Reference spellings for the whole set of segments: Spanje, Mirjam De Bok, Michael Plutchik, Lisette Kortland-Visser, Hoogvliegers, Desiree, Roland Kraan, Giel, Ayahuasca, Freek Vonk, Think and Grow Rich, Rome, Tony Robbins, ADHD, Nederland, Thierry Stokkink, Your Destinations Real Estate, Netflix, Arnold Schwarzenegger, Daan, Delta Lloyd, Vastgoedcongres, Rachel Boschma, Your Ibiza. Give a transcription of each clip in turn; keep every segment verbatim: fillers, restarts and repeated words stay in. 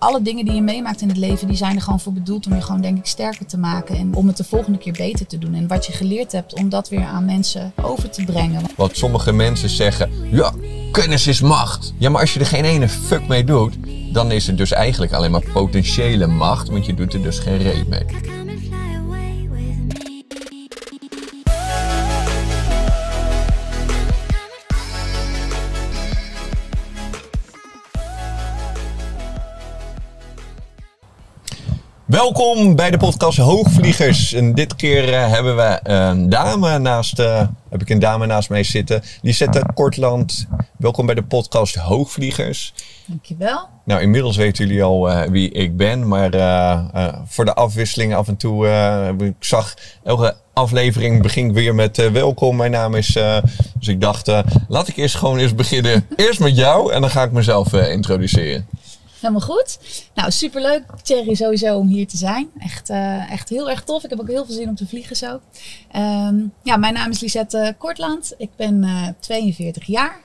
alle dingen die je meemaakt in het leven, die zijn er gewoon voor bedoeld om je gewoon, denk ik, sterker te maken. En om het de volgende keer beter te doen. En wat je geleerd hebt, om dat weer aan mensen over te brengen. Wat sommige mensen zeggen, ja, kennis is macht. Ja, maar als je er geen ene fuck mee doet, dan is het dus eigenlijk alleen maar potentiële macht. Want je doet er dus geen reet mee. Welkom bij de podcast Hoogvliegers. En dit keer uh, hebben we een dame naast, uh, heb ik een dame naast mij zitten. Lisette Kortland. Welkom bij de podcast Hoogvliegers. Dankjewel. Nou, inmiddels weten jullie al uh, wie ik ben. Maar uh, uh, voor de afwisseling af en toe, uh, ik zag elke aflevering begint weer met uh, welkom. Mijn naam is, uh, dus ik dacht, uh, laat ik eerst gewoon eens beginnen. Eerst met jou en dan ga ik mezelf uh, introduceren. Helemaal goed. Nou, superleuk, Thierry, sowieso om hier te zijn. Echt, uh, echt heel erg tof. Ik heb ook heel veel zin om te vliegen zo. Um, ja, mijn naam is Lisette Kortland. Ik ben uh, tweeënveertig jaar.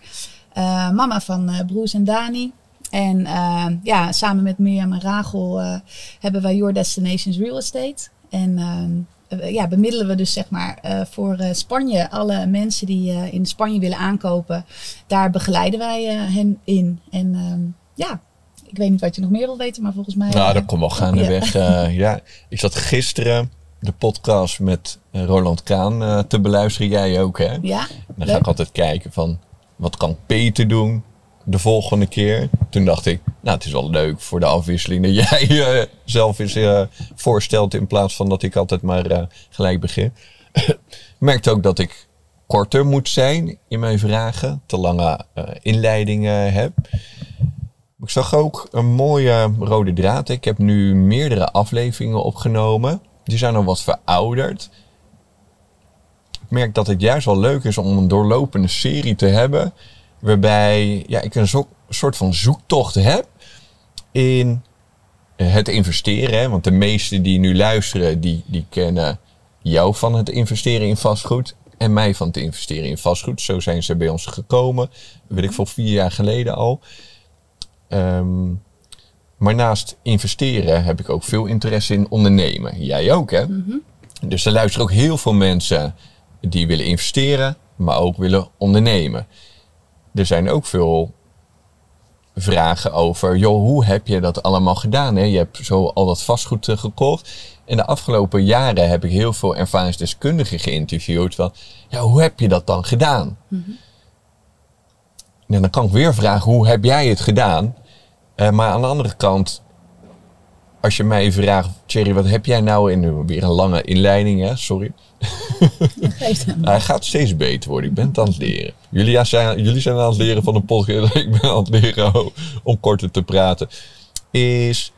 Uh, mama van uh, Broes en Dani. En uh, ja, samen met Mirjam en Rachel uh, hebben wij Your Destinations Real Estate. En uh, ja, bemiddelen we dus zeg maar uh, voor uh, Spanje. Alle mensen die uh, in Spanje willen aankopen, daar begeleiden wij uh, hen in. En um, ja... Ik weet niet wat je nog meer wil weten, maar volgens mij... Nou, dat komt wel gaandeweg. Ja. Uh, ja. Ik zat gisteren de podcast met Roland Kraan uh, te beluisteren. Jij ook, hè? Ja. En dan leuk. Ga ik altijd kijken van, wat kan Peter doen de volgende keer? Toen dacht ik, nou, het is wel leuk voor de afwisseling dat jij uh, zelf eens uh, voorstelt, in plaats van dat ik altijd maar uh, gelijk begin. Ik merkte ook dat ik korter moet zijn in mijn vragen. Te lange uh, inleidingen heb. Ik zag ook een mooie rode draad. Ik heb nu meerdere afleveringen opgenomen. Die zijn al wat verouderd. Ik merk dat het juist wel leuk is om een doorlopende serie te hebben. Waarbij ja, ik een zo- soort van zoektocht heb in het investeren. Hè? Want de meesten die nu luisteren, die, die kennen jou van het investeren in vastgoed. En mij van het investeren in vastgoed. Zo zijn ze bij ons gekomen. Dat weet ik veel, vier jaar geleden al. Um, maar naast investeren heb ik ook veel interesse in ondernemen. Jij ook, hè? Mm-hmm. Dus er luisteren ook heel veel mensen die willen investeren, maar ook willen ondernemen. Er zijn ook veel vragen over, joh, hoe heb je dat allemaal gedaan? Hè? Je hebt zo al dat vastgoed uh, gekocht. En de afgelopen jaren heb ik heel veel ervaringsdeskundigen geïnterviewd. Van, ja, hoe heb je dat dan gedaan? Mm-hmm. En dan kan ik weer vragen, hoe heb jij het gedaan? Uh, maar aan de andere kant, als je mij vraagt, Thierry, wat heb jij nou in? Weer een lange inleiding, hè? Sorry. Hij gaat steeds beter worden. Ik ben het aan het leren. Jullie zijn, jullie zijn aan het leren van de podcast. Ik ben aan het leren om korter te praten. Is,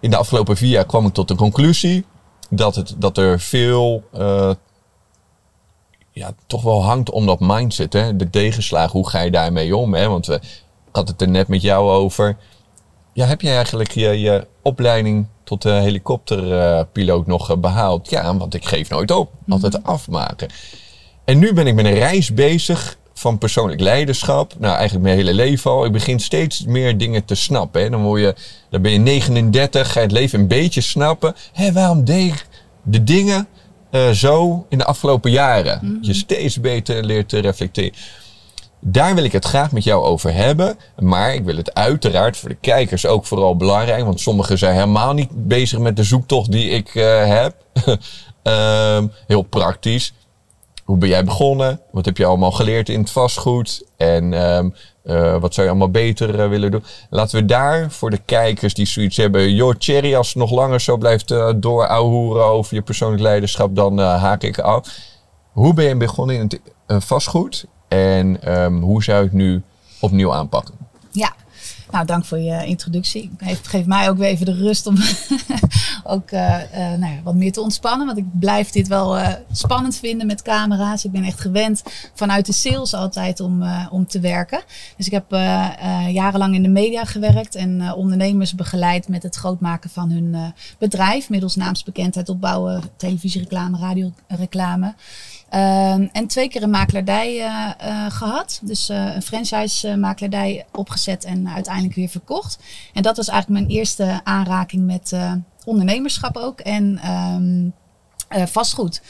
in de afgelopen vier jaar kwam ik tot de conclusie dat, het, dat er veel... Uh, Ja, toch wel hangt om dat mindset, hè? De tegenslagen, hoe ga je daarmee om? Hè? Want we, ik had het er net met jou over. Ja, heb jij eigenlijk je, je opleiding tot uh, helikopterpiloot uh, nog uh, behaald? Ja, want ik geef nooit op. Altijd mm-hmm. afmaken. En nu ben ik met een reis bezig van persoonlijk leiderschap. Nou, eigenlijk mijn hele leven al. Ik begin steeds meer dingen te snappen. Hè? Dan, word je, dan ben je negenendertig, ga je het leven een beetje snappen. Hé, waarom deed ik de dingen... Uh, zo in de afgelopen jaren. Mm-hmm. Je steeds beter leert te reflecteren. Daar wil ik het graag met jou over hebben. Maar ik wil het uiteraard voor de kijkers ook vooral belangrijk. Want sommigen zijn helemaal niet bezig met de zoektocht die ik uh, heb. um, heel praktisch. Hoe ben jij begonnen? Wat heb je allemaal geleerd in het vastgoed? En um, uh, wat zou je allemaal beter uh, willen doen? Laten we daar voor de kijkers die zoiets hebben. Joh, Thierry, als het nog langer zo blijft uh, doorauhoeren over je persoonlijk leiderschap, dan uh, haak ik af. Hoe ben je begonnen in het uh, vastgoed? En um, hoe zou je het nu opnieuw aanpakken? Ja, nou, dank voor je introductie. Het geeft mij ook weer even de rust om ook uh, uh, nou ja, wat meer te ontspannen. Want ik blijf dit wel uh, spannend vinden met camera's. Ik ben echt gewend vanuit de sales altijd om, uh, om te werken. Dus ik heb uh, uh, jarenlang in de media gewerkt. En uh, ondernemers begeleid met het grootmaken van hun uh, bedrijf. Middels naamsbekendheid opbouwen, televisiereclame, radioreclame. Um, en twee keer een makelaardij uh, uh, gehad. Dus uh, een franchise makelaardij opgezet en uh, uiteindelijk weer verkocht. En dat was eigenlijk mijn eerste aanraking met uh, ondernemerschap ook en um, uh, vastgoed.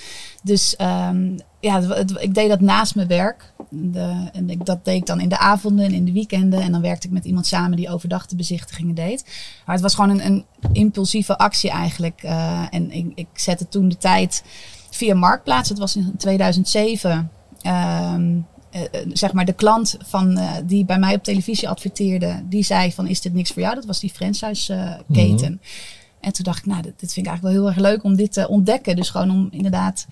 Dus um, ja, het, ik deed dat naast mijn werk. De, en ik, dat deed ik dan in de avonden en in de weekenden. En dan werkte ik met iemand samen die overdag de bezichtigingen deed. Maar het was gewoon een, een impulsieve actie eigenlijk. Uh, en ik, ik zette toen de tijd via Marktplaats. Het was in tweeduizend zeven. Uh, uh, zeg maar de klant van, uh, die bij mij op televisie adverteerde. Die zei van, is dit niks voor jou? Dat was die franchise uh, keten. Mm-hmm. En toen dacht ik, nou, dit, dit vind ik eigenlijk wel heel erg leuk om dit te ontdekken. Dus gewoon om inderdaad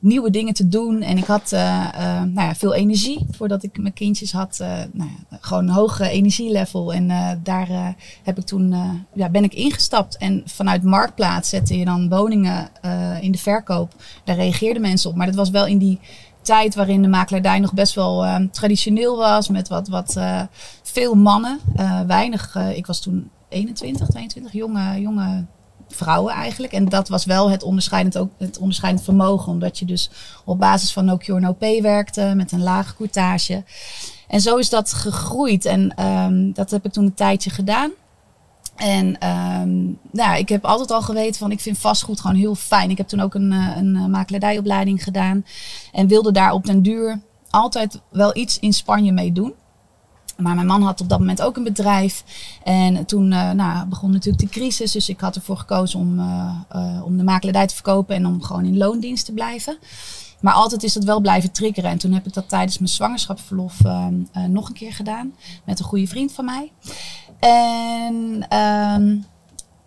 nieuwe dingen te doen. En ik had uh, uh, nou ja, veel energie voordat ik mijn kindjes had. Uh, nou ja, gewoon een hoog energielevel. En uh, daar uh, heb ik toen, uh, ja, ben ik ingestapt. En vanuit Marktplaats zette je dan woningen uh, in de verkoop. Daar reageerden mensen op. Maar dat was wel in die tijd waarin de makelaardij nog best wel uh, traditioneel was. Met wat, wat uh, veel mannen. Uh, weinig, uh, ik was toen eenentwintig, tweeëntwintig, jonge jonge vrouwen eigenlijk. En dat was wel het onderscheidend, ook het onderscheidend vermogen. Omdat je dus op basis van no cure no pay werkte. Met een laag courtage. En zo is dat gegroeid. En um, dat heb ik toen een tijdje gedaan. En um, nou, ik heb altijd al geweten van, ik vind vastgoed gewoon heel fijn. Ik heb toen ook een, een makelaardijopleiding gedaan. En wilde daar op den duur altijd wel iets in Spanje mee doen. Maar mijn man had op dat moment ook een bedrijf. En toen uh, nou, begon natuurlijk de crisis. Dus ik had ervoor gekozen om, uh, uh, om de makelaardij te verkopen. En om gewoon in loondienst te blijven. Maar altijd is dat wel blijven triggeren. En toen heb ik dat tijdens mijn zwangerschapsverlof uh, uh, nog een keer gedaan. Met een goede vriend van mij. En uh,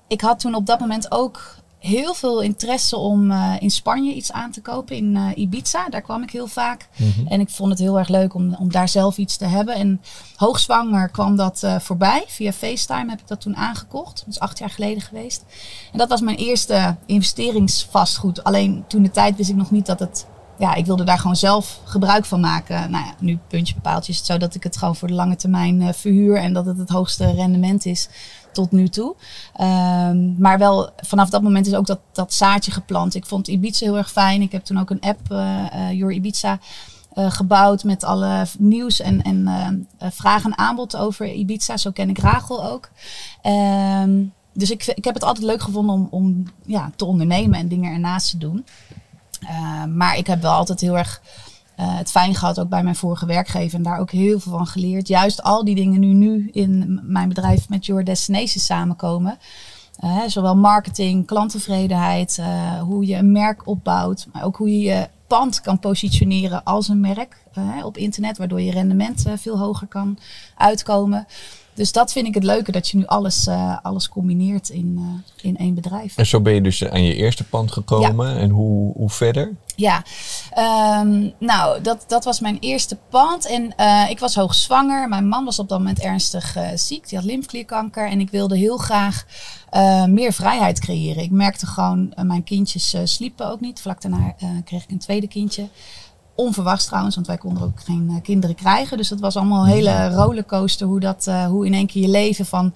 ik had toen op dat moment ook heel veel interesse om uh, in Spanje iets aan te kopen. In uh, Ibiza, daar kwam ik heel vaak. Mm-hmm. En ik vond het heel erg leuk om, om daar zelf iets te hebben. En hoogzwanger kwam dat uh, voorbij. Via FaceTime heb ik dat toen aangekocht. Dat is acht jaar geleden geweest. En dat was mijn eerste investeringsvastgoed. Alleen toen de tijd wist ik nog niet dat het... Ja, ik wilde daar gewoon zelf gebruik van maken. Nou ja, nu puntje bepaaltje is het zo dat ik het gewoon voor de lange termijn uh, verhuur. En dat het het hoogste rendement is tot nu toe. Um, maar wel vanaf dat moment is ook dat, dat zaadje geplant. Ik vond Ibiza heel erg fijn. Ik heb toen ook een app, uh, uh, Your Ibiza, uh, gebouwd. Met alle nieuws en, en uh, uh, vragen en aanbod over Ibiza. Zo ken ik Rachel ook. Um, dus ik, ik heb het altijd leuk gevonden om, om ja, te ondernemen en dingen ernaast te doen. Uh, maar ik heb wel altijd heel erg uh, het fijn gehad, ook bij mijn vorige werkgever. En daar ook heel veel van geleerd. Juist al die dingen nu, nu in mijn bedrijf met Your Destinations samenkomen. Uh, zowel marketing, klanttevredenheid, uh, hoe je een merk opbouwt. Maar ook hoe je je pand kan positioneren als een merk uh, op internet. Waardoor je rendement uh, veel hoger kan uitkomen. Dus dat vind ik het leuke, dat je nu alles, uh, alles combineert in, uh, in één bedrijf. En zo ben je dus aan je eerste pand gekomen. Ja. En hoe, hoe verder? Ja, um, nou, dat, dat was mijn eerste pand. En uh, ik was hoogzwanger. Mijn man was op dat moment ernstig uh, ziek. Die had lymfeklierkanker. En ik wilde heel graag uh, meer vrijheid creëren. Ik merkte gewoon, uh, mijn kindjes uh, sliepen ook niet. Vlak daarna uh, kreeg ik een tweede kindje. Onverwachts trouwens, want wij konden ook geen uh, kinderen krijgen. Dus dat was allemaal een hele rollercoaster. Hoe, dat, uh, hoe in één keer je leven van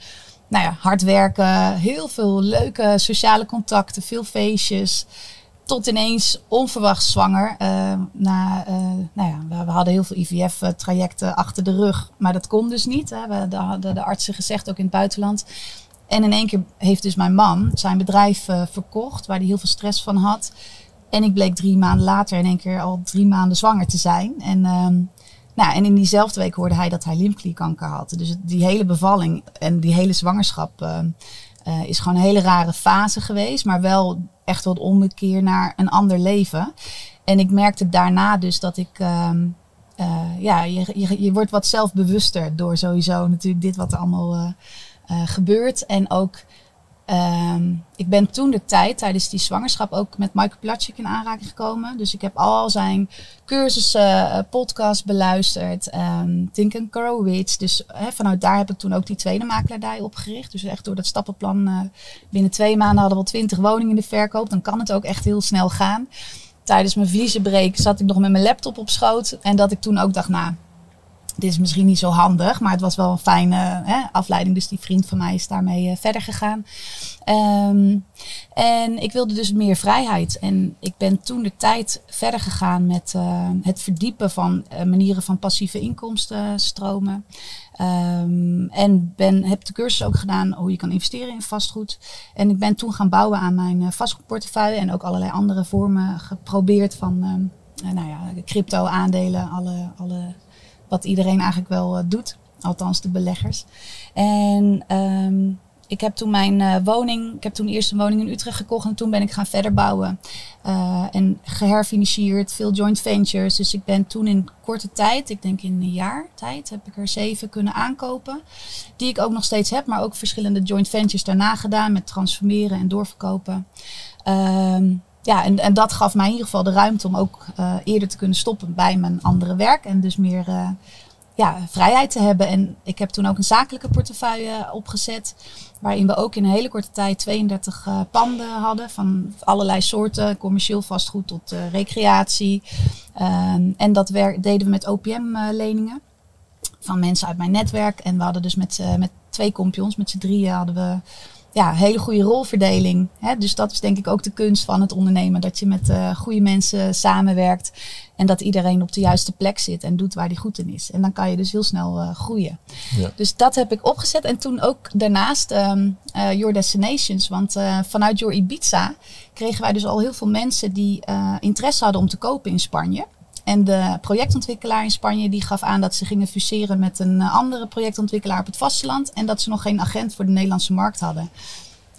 nou ja, hard werken, heel veel leuke sociale contacten, veel feestjes. Tot ineens onverwachts zwanger. Uh, na, uh, nou ja, we, we hadden heel veel I V F-trajecten achter de rug. Maar dat kon dus niet. Hè. We hadden de, de artsen gezegd, ook in het buitenland. En in één keer heeft dus mijn man zijn bedrijf uh, verkocht, waar hij heel veel stress van had. En ik bleek drie maanden later in één keer al drie maanden zwanger te zijn. En, um, nou, en in diezelfde week hoorde hij dat hij lymfeklierkanker had. Dus die hele bevalling en die hele zwangerschap uh, uh, is gewoon een hele rare fase geweest. Maar wel echt wel de ommekeer naar een ander leven. En ik merkte daarna dus dat ik... Um, uh, ja, je, je, je wordt wat zelfbewuster door sowieso natuurlijk dit wat er allemaal uh, uh, gebeurt. En ook... Um, ik ben toen de tijd, tijdens die zwangerschap, ook met Michael Plutchik in aanraking gekomen. Dus ik heb al zijn cursussen, podcasts beluisterd. Um, Think and Grow Rich. Dus he, vanuit daar heb ik toen ook die tweede makelaardij opgericht. Dus echt door dat stappenplan. Uh, binnen twee maanden hadden we al twintig woningen in de verkoop. Dan kan het ook echt heel snel gaan. Tijdens mijn vliezenbreek zat ik nog met mijn laptop op schoot. En dat ik toen ook dacht, nou... Dit is misschien niet zo handig, maar het was wel een fijne hè, afleiding. Dus die vriend van mij is daarmee uh, verder gegaan. Um, en ik wilde dus meer vrijheid. En ik ben toen de tijd verder gegaan met uh, het verdiepen van uh, manieren van passieve inkomstenstromen. Um, en ben, heb de cursus ook gedaan hoe je kan investeren in vastgoed. En ik ben toen gaan bouwen aan mijn uh, vastgoedportefeuille. En ook allerlei andere vormen geprobeerd van um, uh, nou ja, crypto, aandelen, alle... alle wat iedereen eigenlijk wel uh, doet. Althans de beleggers. En um, ik heb toen mijn uh, woning... Ik heb toen eerst een woning in Utrecht gekocht. En toen ben ik gaan verder bouwen. Uh, en geherfinancierd. Veel joint ventures. Dus ik ben toen in korte tijd... Ik denk in een jaar tijd... Heb ik er zeven kunnen aankopen. Die ik ook nog steeds heb. Maar ook verschillende joint ventures daarna gedaan. Met transformeren en doorverkopen. Um, Ja, en, en dat gaf mij in ieder geval de ruimte om ook uh, eerder te kunnen stoppen bij mijn andere werk. En dus meer uh, ja, vrijheid te hebben. En ik heb toen ook een zakelijke portefeuille opgezet. Waarin we ook in een hele korte tijd tweeëndertig uh, panden hadden. Van allerlei soorten, commercieel vastgoed tot uh, recreatie. Uh, en dat deden we met O P M-leningen. Van mensen uit mijn netwerk. En we hadden dus met, uh, met twee kompions, met z'n drieën hadden we... Ja, hele goede rolverdeling. Hè? Dus dat is denk ik ook de kunst van het ondernemen. Dat je met uh, goede mensen samenwerkt. En dat iedereen op de juiste plek zit en doet waar die goed in is. En dan kan je dus heel snel uh, groeien. Ja. Dus dat heb ik opgezet. En toen ook daarnaast um, uh, Your Destinations. Want uh, vanuit Your Ibiza kregen wij dus al heel veel mensen die uh, interesse hadden om te kopen in Spanje. En de projectontwikkelaar in Spanje die gaf aan dat ze gingen fuseren met een andere projectontwikkelaar op het vasteland. En dat ze nog geen agent voor de Nederlandse markt hadden.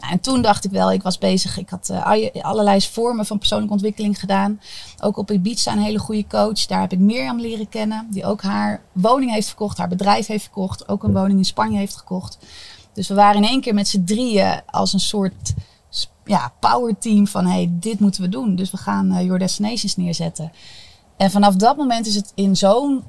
Nou, en toen dacht ik wel, ik was bezig. Ik had uh, allerlei vormen van persoonlijke ontwikkeling gedaan. Ook op Ibiza een hele goede coach. Daar heb ik Mirjam leren kennen. Die ook haar woning heeft verkocht, haar bedrijf heeft verkocht. Ook een woning in Spanje heeft gekocht. Dus we waren in één keer met z'n drieën als een soort... Ja, powerteam van hey, dit moeten we doen. Dus we gaan uh, Your Destinations neerzetten. En vanaf dat moment is het in zo'n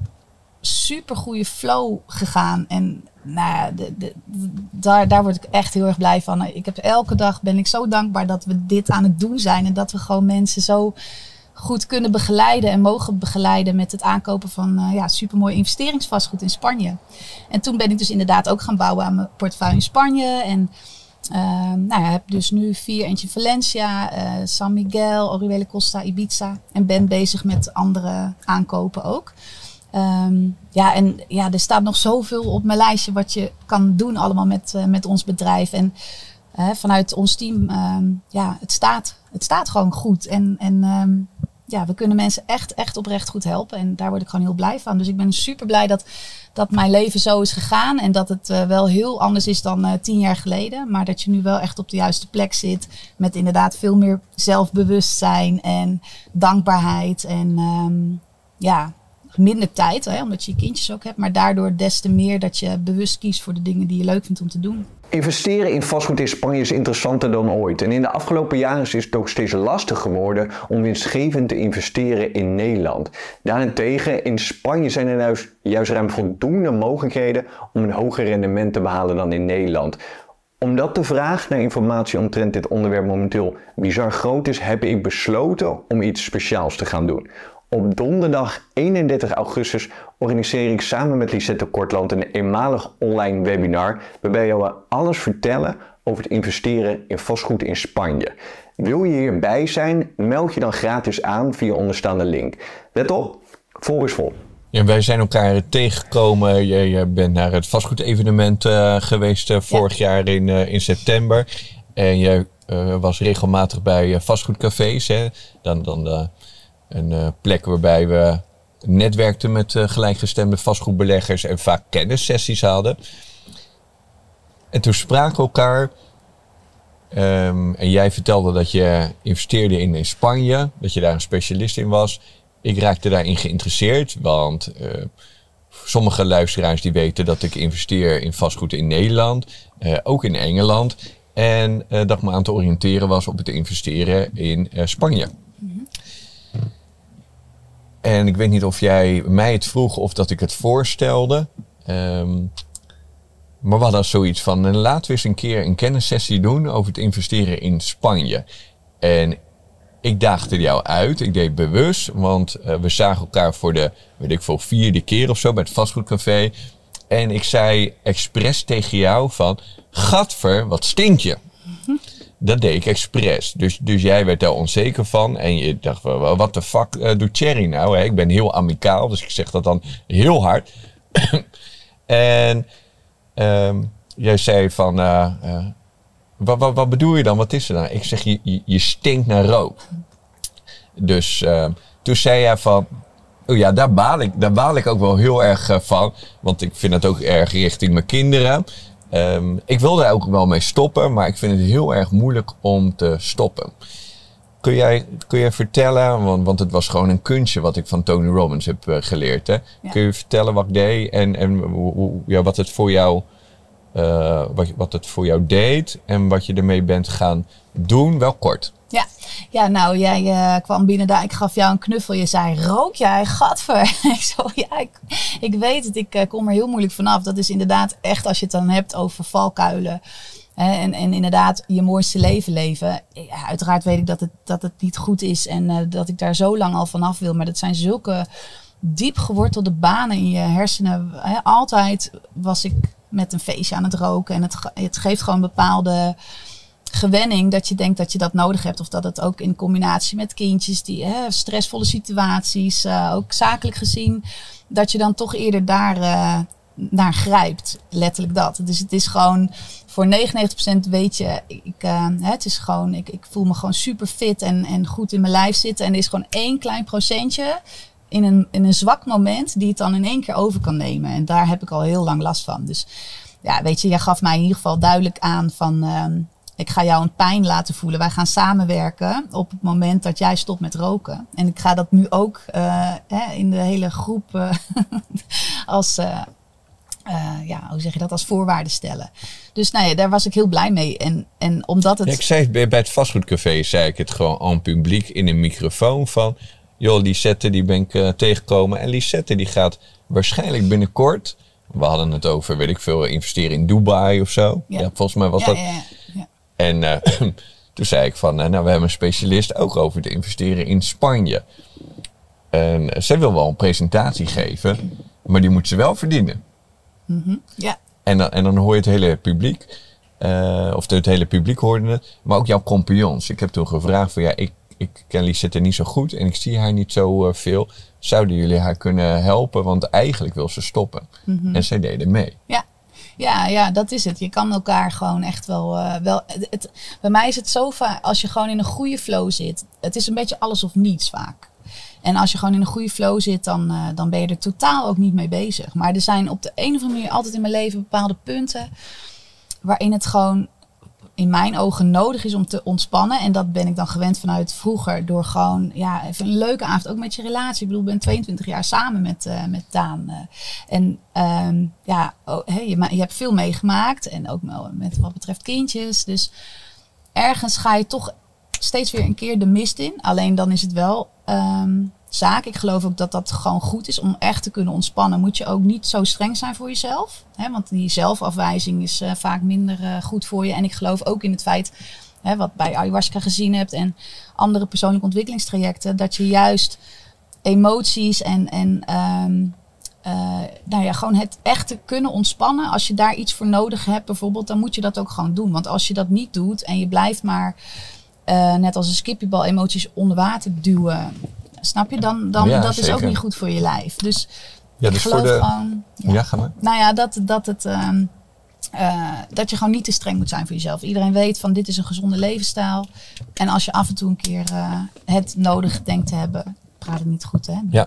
supergoeie flow gegaan. En nou, de, de, de, daar, daar word ik echt heel erg blij van. Ik heb elke dag ben ik zo dankbaar dat we dit aan het doen zijn. En dat we gewoon mensen zo goed kunnen begeleiden en mogen begeleiden met het aankopen van uh, ja, supermooi investeringsvastgoed in Spanje. En toen ben ik dus inderdaad ook gaan bouwen aan mijn portefeuille in Spanje. En Uh, nou ja, heb dus nu vier, eentje Valencia, uh, San Miguel, Orihuela Costa, Ibiza. En ben bezig met andere aankopen ook. Um, ja, en ja, er staat nog zoveel op mijn lijstje wat je kan doen allemaal met, uh, met ons bedrijf. En uh, vanuit ons team, uh, ja, het staat, het staat gewoon goed. En, en um, ja, we kunnen mensen echt, echt oprecht goed helpen. En daar word ik gewoon heel blij van. Dus ik ben super blij dat... dat mijn leven zo is gegaan en dat het uh, wel heel anders is dan uh, tien jaar geleden. Maar dat je nu wel echt op de juiste plek zit. Met inderdaad veel meer zelfbewustzijn en dankbaarheid. En um, ja, minder tijd, hè, omdat je je kindjes ook hebt. Maar daardoor des te meer dat je bewust kiest voor de dingen die je leuk vindt om te doen. Investeren in vastgoed in Spanje is interessanter dan ooit. En in de afgelopen jaren is het ook steeds lastiger geworden om winstgevend te investeren in Nederland. Daarentegen, in Spanje zijn er juist, juist ruim voldoende mogelijkheden om een hoger rendement te behalen dan in Nederland. Omdat de vraag naar informatie omtrent dit onderwerp momenteel bizar groot is, heb ik besloten om iets speciaals te gaan doen. Op donderdag eenendertig augustus organiseer ik samen met Lisette Kortland een eenmalig online webinar waarbij we alles vertellen over het investeren in vastgoed in Spanje. Wil je hierbij zijn, meld je dan gratis aan via onderstaande link. Let op, vol is vol. Ja, wij zijn elkaar tegengekomen. Je, je bent naar het vastgoedevenement uh, geweest uh, vorig ja. jaar in, uh, in september. En je uh, was regelmatig bij uh, vastgoedcafés. Hè? Dan... dan uh, Een uh, plek waarbij we netwerkten met uh, gelijkgestemde vastgoedbeleggers en vaak kennissessies hadden. En toen spraken we elkaar. Um, en jij vertelde dat je investeerde in, in Spanje, dat je daar een specialist in was. Ik raakte daarin geïnteresseerd, want uh, sommige luisteraars die weten dat ik investeer in vastgoed in Nederland, uh, ook in Engeland. En uh, dat ik me aan te oriënteren was op het investeren in uh, Spanje. En ik weet niet of jij mij het vroeg of dat ik het voorstelde. Um, maar we hadden zoiets van, laten we eens een keer een kennissessie doen over het investeren in Spanje. En Ik daagde jou uit. Ik deed bewust. Want uh, we zagen elkaar voor de, weet ik veel, vierde keer of zo bij het Vastgoedcafé. En ik zei expres tegen jou van, gadver, wat stink je? Mm-hmm. Dat deed ik expres. Dus, dus jij werd daar onzeker van. En je dacht, wat de fuck uh, doet Thierry nou? Hè? Ik ben heel amicaal, dus ik zeg dat dan heel hard. en um, jij zei van, uh, uh, wat, wat, wat bedoel je dan? Wat is er nou? Ik zeg, je, je, je stinkt naar rook. Dus uh, toen zei jij van, oh ja, daar baal ik, daar baal ik ook wel heel erg uh, van. Want ik vind het ook erg richting mijn kinderen. Um, ik wil daar ook wel mee stoppen, maar ik vind het heel erg moeilijk om te stoppen. Kun jij, kun jij vertellen, want, want het was gewoon een kunstje wat ik van Tony Robbins heb uh, geleerd. Hè? Ja. Kun je vertellen wat ik deed en, en hoe, ja, wat, het voor jou, uh, wat, wat het voor jou deed en wat je ermee bent gaan doen? Wel kort. Ja, ja, nou, jij uh, kwam binnen daar, ik gaf jou een knuffel. Je zei, rook jij, gadver. Ik zo, ja, ik, ik weet het, ik uh, kom er heel moeilijk vanaf. Dat is inderdaad echt, als je het dan hebt over valkuilen. Hè, en, en inderdaad, je mooiste leven leven. Ja, uiteraard weet ik dat het, dat het niet goed is en uh, dat ik daar zo lang al vanaf wil. Maar dat zijn zulke diep gewortelde banen in je hersenen. Hè. Altijd was ik met een feestje aan het roken. En het, het geeft gewoon bepaalde gewenning dat je denkt dat je dat nodig hebt. Of dat het ook in combinatie met kindjes, die hè, stressvolle situaties, uh, ook zakelijk gezien, dat je dan toch eerder daar uh, naar grijpt. Letterlijk dat. Dus het is gewoon, voor negenennegentig procent weet je, ik, uh, het is gewoon, ik, ik voel me gewoon super fit en, en goed in mijn lijf zitten. En er is gewoon één klein procentje in een, in een zwak moment die het dan in één keer over kan nemen. En daar heb ik al heel lang last van. Dus ja, weet je, jij gaf mij in ieder geval duidelijk aan van, Uh, ik ga jou een pijn laten voelen. Wij gaan samenwerken op het moment dat jij stopt met roken. En ik ga dat nu ook uh, hè, in de hele groep uh, als, uh, uh, ja, hoe zeg je dat, als voorwaarde stellen. Dus nou ja, daar was ik heel blij mee. En, en omdat het... Ja, ik zei bij het Vastgoedcafé, zei ik het gewoon aan publiek in een microfoon van, joh, Lisette, die ben ik uh, tegengekomen. En Lisette die gaat waarschijnlijk binnenkort, we hadden het over, weet ik veel, investeren in Dubai of zo. Ja, ja volgens mij was ja, dat... Ja, ja. En uh, toen zei ik van, uh, nou, we hebben een specialist ook over te investeren in Spanje. En uh, zij wil wel een presentatie geven, maar die moet ze wel verdienen. Mm-hmm. Ja. En, dan, en dan hoor je het hele publiek, uh, of het hele publiek hoorde het, maar ook jouw compagnons. Ik heb toen gevraagd van, ja, ik, ik ken Lisette niet zo goed en ik zie haar niet zo uh, veel. Zouden jullie haar kunnen helpen? Want eigenlijk wil ze stoppen. Mm-hmm. En zij deden mee. Ja. Ja, ja, dat is het. Je kan elkaar gewoon echt wel... Uh, wel het, het, bij mij is het zo vaak, als je gewoon in een goede flow zit, het is een beetje alles of niets vaak. En als je gewoon in een goede flow zit, dan, uh, dan ben je er totaal ook niet mee bezig. Maar er zijn op de een of andere manier altijd in mijn leven bepaalde punten waarin het gewoon in mijn ogen nodig is om te ontspannen. En dat ben ik dan gewend vanuit vroeger. Door gewoon, ja, even een leuke avond. Ook met je relatie. Ik bedoel, ik ben tweeëntwintig jaar samen met, uh, met Daan. En um, ja, oh, hey, je, je hebt veel meegemaakt. En ook met wat betreft kindjes. Dus ergens ga je toch steeds weer een keer de mist in. Alleen dan is het wel um, zaak. Ik geloof ook dat dat gewoon goed is. Om echt te kunnen ontspannen moet je ook niet zo streng zijn voor jezelf. Hè? Want die zelfafwijzing is uh, vaak minder uh, goed voor je. En ik geloof ook in het feit, hè, wat bij Ayahuasca gezien hebt en andere persoonlijke ontwikkelingstrajecten, dat je juist emoties en, en um, uh, nou ja, gewoon het echt te kunnen ontspannen. Als je daar iets voor nodig hebt bijvoorbeeld, dan moet je dat ook gewoon doen. Want als je dat niet doet en je blijft maar uh, net als een skippiebal emoties onder water duwen, snap je? Dan, dan ja, dat zeker. Is ook niet goed voor je lijf. Dus ja, ik dus geloof voor de... gewoon... Ja, ja ga maar. Nou ja, dat, dat, het, uh, uh, dat je gewoon niet te streng moet zijn voor jezelf. Iedereen weet van, dit is een gezonde levensstijl. En als je af en toe een keer uh, het nodig denkt te hebben, praat het niet goed, hè? Nee. Ja.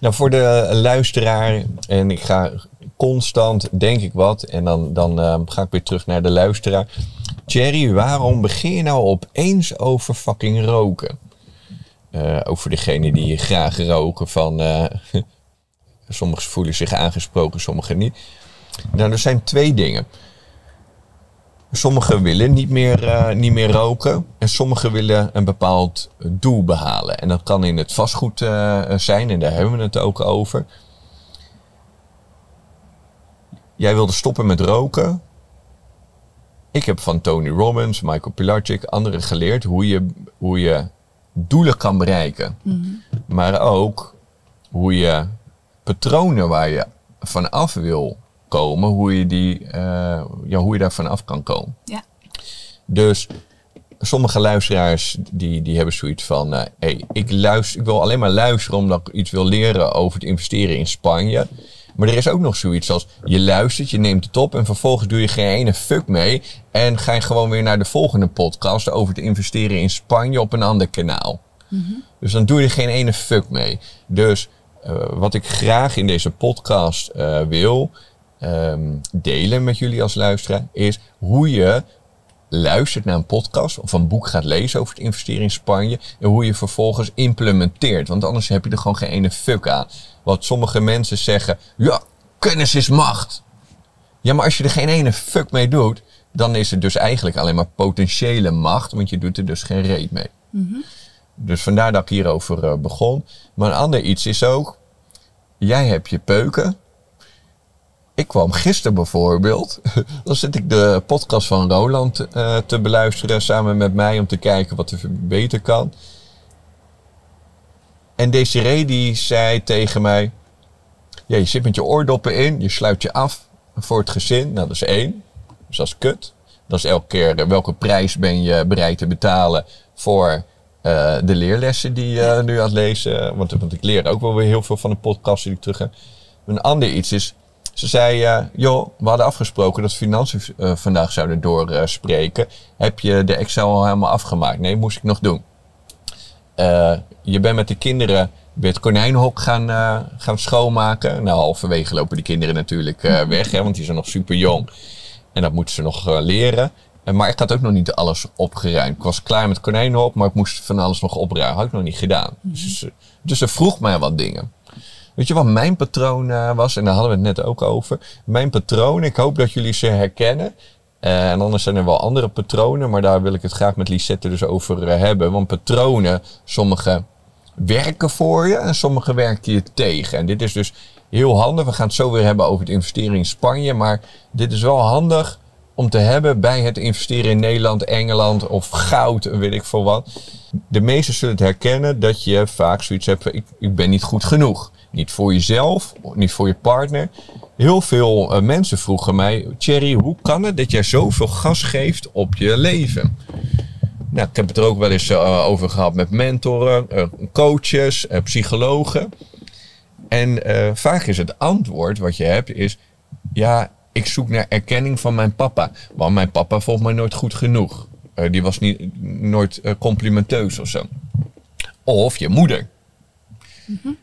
Nou, voor de luisteraar, en ik ga constant, denk ik wat, en dan, dan uh, ga ik weer terug naar de luisteraar. Thierry, waarom begin je nou opeens over fucking roken? Uh, ook voor degenen die graag roken van, uh, sommigen voelen zich aangesproken, sommigen niet. Nou, er zijn twee dingen. Sommigen willen niet meer, uh, niet meer roken en sommigen willen een bepaald doel behalen. En dat kan in het vastgoed uh, zijn en daar hebben we het ook over. Jij wilde stoppen met roken. Ik heb van Tony Robbins, Michael Plutchik, anderen geleerd hoe je... Hoe je doelen kan bereiken. Mm-hmm. Maar ook hoe je patronen waar je vanaf wil komen, hoe je, die, uh, ja, hoe je daar vanaf kan komen. Ja. Dus sommige luisteraars die, die hebben zoiets van, uh, hey, ik, luister, ik wil alleen maar luisteren omdat ik iets wil leren over het investeren in Spanje. Maar er is ook nog zoiets als, je luistert, je neemt het op en vervolgens doe je geen ene fuck mee. En ga je gewoon weer naar de volgende podcast over te investeren in Spanje op een ander kanaal. Mm-hmm. Dus dan doe je geen ene fuck mee. Dus uh, wat ik graag in deze podcast uh, wil um, delen met jullie als luisteraar, is hoe je luistert naar een podcast of een boek gaat lezen over het investeren in Spanje. En hoe je vervolgens implementeert. Want anders heb je er gewoon geen ene fuck aan. Wat sommige mensen zeggen, ja, kennis is macht. Ja, maar als je er geen ene fuck mee doet, dan is het dus eigenlijk alleen maar potentiële macht. Want je doet er dus geen reet mee. Mm-hmm. Dus vandaar dat ik hierover uh, begon. Maar een ander iets is ook, jij hebt je peuken. Ik kwam gisteren bijvoorbeeld, dan zit ik de podcast van Roland uh, te beluisteren samen met mij om te kijken wat er beter kan. En Desiree die zei tegen mij, ja, je zit met je oordoppen in, je sluit je af voor het gezin. Nou, dat is één. Dus dat is kut. Dat is elke keer welke prijs ben je bereid te betalen voor uh, de leerlessen die je uh, nu aan het lezen. Want, want ik leer ook wel weer heel veel van de podcast die ik terug heb. Een ander iets is, ze zei, uh, joh, we hadden afgesproken dat financiën uh, vandaag zouden doorspreken. Uh, heb je de Excel al helemaal afgemaakt? Nee, moest ik nog doen. Uh, je bent met de kinderen weer het konijnenhok gaan, uh, gaan schoonmaken. Nou, halverwege lopen die kinderen natuurlijk uh, weg, hè, want die zijn nog super jong. En dat moeten ze nog uh, leren. Uh, maar ik had ook nog niet alles opgeruimd. Ik was klaar met het konijnenhok, maar ik moest van alles nog opruimen. Had ik nog niet gedaan. Dus, dus ze vroeg mij wat dingen. Weet je wat mijn patroon uh, was? En daar hadden we het net ook over. Mijn patroon, ik hoop dat jullie ze herkennen. Uh, en anders zijn er wel andere patronen. Maar daar wil ik het graag met Lisette dus over uh, hebben. Want patronen, sommige werken voor je. En sommige werken je tegen. En dit is dus heel handig. We gaan het zo weer hebben over het investeren in Spanje. Maar dit is wel handig om te hebben bij het investeren in Nederland, Engeland of goud, weet ik veel wat. De meesten zullen het herkennen dat je vaak zoiets hebt van, ik, ik ben niet goed genoeg. Niet voor jezelf, niet voor je partner. Heel veel uh, mensen vroegen mij, Thierry, hoe kan het dat jij zoveel gas geeft op je leven? Nou, ik heb het er ook wel eens uh, over gehad met mentoren, uh, coaches, uh, psychologen. En uh, vaak is het antwoord wat je hebt is, ja, ik zoek naar erkenning van mijn papa. Want mijn papa vond mij nooit goed genoeg. Uh, die was niet, nooit uh, complimenteus of zo. Of je moeder. Mm-hmm.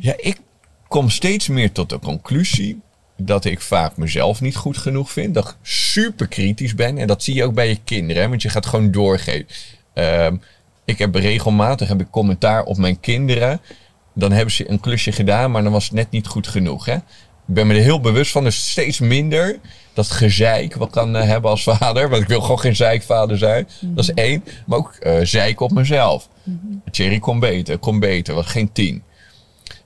Ja, ik kom steeds meer tot de conclusie dat ik vaak mezelf niet goed genoeg vind. Dat ik super kritisch ben. En dat zie je ook bij je kinderen. Hè? Want je gaat gewoon doorgeven. Uh, ik heb regelmatig heb ik commentaar op mijn kinderen. Dan hebben ze een klusje gedaan, maar dan was het net niet goed genoeg. Hè? Ik ben me er heel bewust van. Dus steeds minder dat gezeik wat ik kan uh, hebben als vader. Want ik wil gewoon geen zeikvader zijn. Mm-hmm. Dat is één. Maar ook uh, zeik op mezelf. Mm-hmm. Thierry, kom beter. Kom beter. Was geen tien.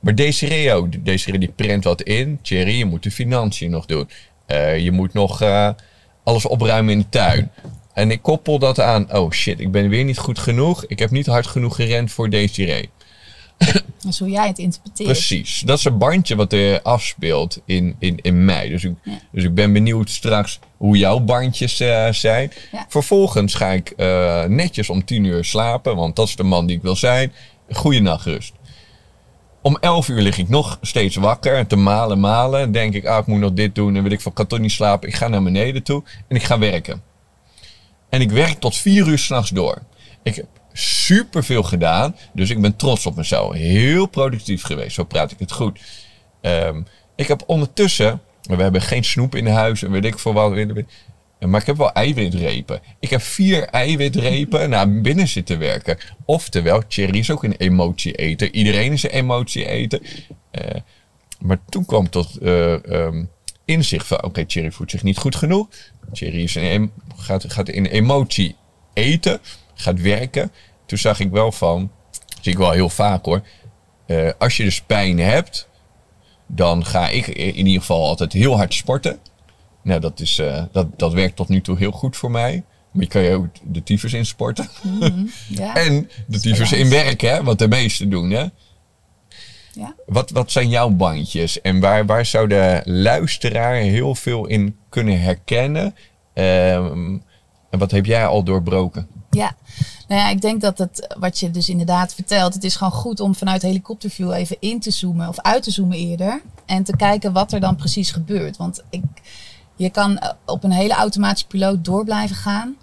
Maar Desiree ook. Desiree die prent wat in. Thierry, je moet de financiën nog doen. Uh, je moet nog uh, alles opruimen in de tuin. En ik koppel dat aan. Oh shit, ik ben weer niet goed genoeg. Ik heb niet hard genoeg gerend voor Desiree. Dat is hoe jij het interpreteert. Precies. Dat is een bandje wat er afspeelt in, in, in mij. Dus ik, ja. dus ik ben benieuwd straks hoe jouw bandjes uh, zijn. Ja. Vervolgens ga ik uh, netjes om tien uur slapen. Want dat is de man die ik wil zijn. Goeienacht rust. Om elf uur lig ik nog steeds wakker en te malen, malen. Denk ik, ah, ik moet nog dit doen en weet ik van, ik kan toch niet slapen. Ik ga naar beneden toe en ik ga werken. En ik werk tot vier uur 's nachts door. Ik heb superveel gedaan, dus ik ben trots op mezelf. Heel productief geweest, zo praat ik het goed. Um, ik heb ondertussen, we hebben geen snoep in huis en weet ik voor wat. Maar ik heb wel eiwitrepen. Ik heb vier eiwitrepen naar binnen zitten werken. Oftewel, Thierry is ook een emotieeter. Iedereen is een emotieeter. Uh, maar toen kwam tot uh, um, inzicht van, oké, okay, Thierry voelt zich niet goed genoeg. Thierry is een, gaat, gaat in emotie eten, gaat werken. Toen zag ik wel van, zie ik wel heel vaak hoor. Uh, als je dus pijn hebt, dan ga ik in ieder geval altijd heel hard sporten. Nou, dat, is, uh, dat, dat werkt tot nu toe heel goed voor mij. Maar je kan je ook de tyfus in sporten. Mm-hmm. Ja. En de tyfus in werk, hè, wat de meesten doen. Hè? Ja. Wat, wat zijn jouw bandjes? En waar, waar zou de luisteraar heel veel in kunnen herkennen? Um, en wat heb jij al doorbroken? Ja, nou ja, ik denk dat het, wat je dus inderdaad vertelt, het is gewoon goed om vanuit helikopterview even in te zoomen of uit te zoomen eerder. En te kijken wat er dan precies gebeurt. Want ik, je kan op een hele automatische piloot door blijven gaan.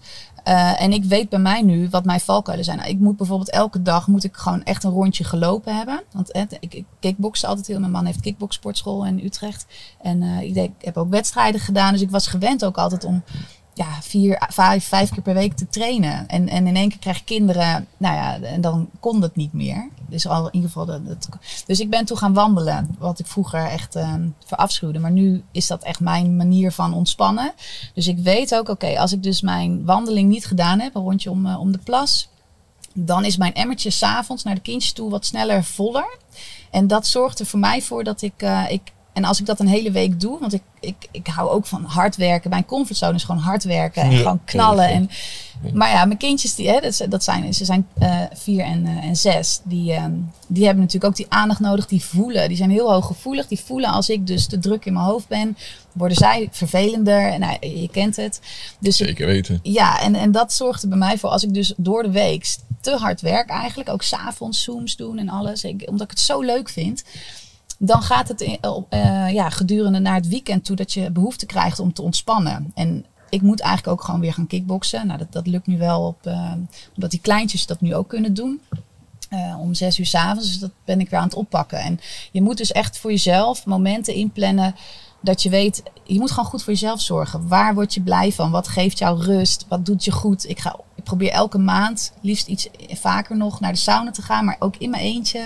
Uh, en ik weet bij mij nu wat mijn valkuilen zijn. Nou, ik moet bijvoorbeeld elke dag moet ik gewoon echt een rondje gelopen hebben. Want eh, ik, ik kickbokste altijd heel. Mijn man heeft kickboksportschool in Utrecht. En uh, ik, deed, ik heb ook wedstrijden gedaan. Dus ik was gewend ook altijd om ja, vier, vijf, vijf keer per week te trainen. En, en in één keer krijg ik kinderen. Nou ja, en dan kon dat niet meer. Dus al in ieder geval. Dat, dat, dus ik ben toen gaan wandelen. Wat ik vroeger echt uh, verafschuwde. Maar nu is dat echt mijn manier van ontspannen. Dus ik weet ook, oké, okay, als ik dus mijn wandeling niet gedaan heb. Een rondje om, uh, om de plas. Dan is mijn emmertje 's avonds naar de kindjes toe wat sneller voller. En dat zorgt er voor mij voor dat ik... Uh, ik En als ik dat een hele week doe, want ik, ik, ik hou ook van hard werken. Mijn comfortzone is gewoon hard werken en ja, gewoon knallen. En, maar ja, mijn kindjes, die, hè, dat, dat zijn, ze zijn uh, vier en, uh, en zes. Die, uh, die hebben natuurlijk ook die aandacht nodig. Die voelen, die zijn heel hooggevoelig. Die voelen als ik dus te druk in mijn hoofd ben, worden zij vervelender. Nou, je kent het. Dus zeker weten. Ik, ja, en, en dat zorgt er bij mij voor als ik dus door de week te hard werk eigenlijk. Ook 's avonds Zooms doen en alles. Ik, omdat ik het zo leuk vind. Dan gaat het uh, uh, ja, gedurende naar het weekend toe dat je behoefte krijgt om te ontspannen. En ik moet eigenlijk ook gewoon weer gaan kickboksen. Nou, dat, dat lukt nu wel, op, uh, omdat die kleintjes dat nu ook kunnen doen. Uh, om zes uur 's avonds, dus dat ben ik weer aan het oppakken. En je moet dus echt voor jezelf momenten inplannen dat je weet... Je moet gewoon goed voor jezelf zorgen. Waar word je blij van? Wat geeft jou rust? Wat doet je goed? Ik, ga, ik probeer elke maand, liefst iets vaker nog, naar de sauna te gaan. Maar ook in mijn eentje...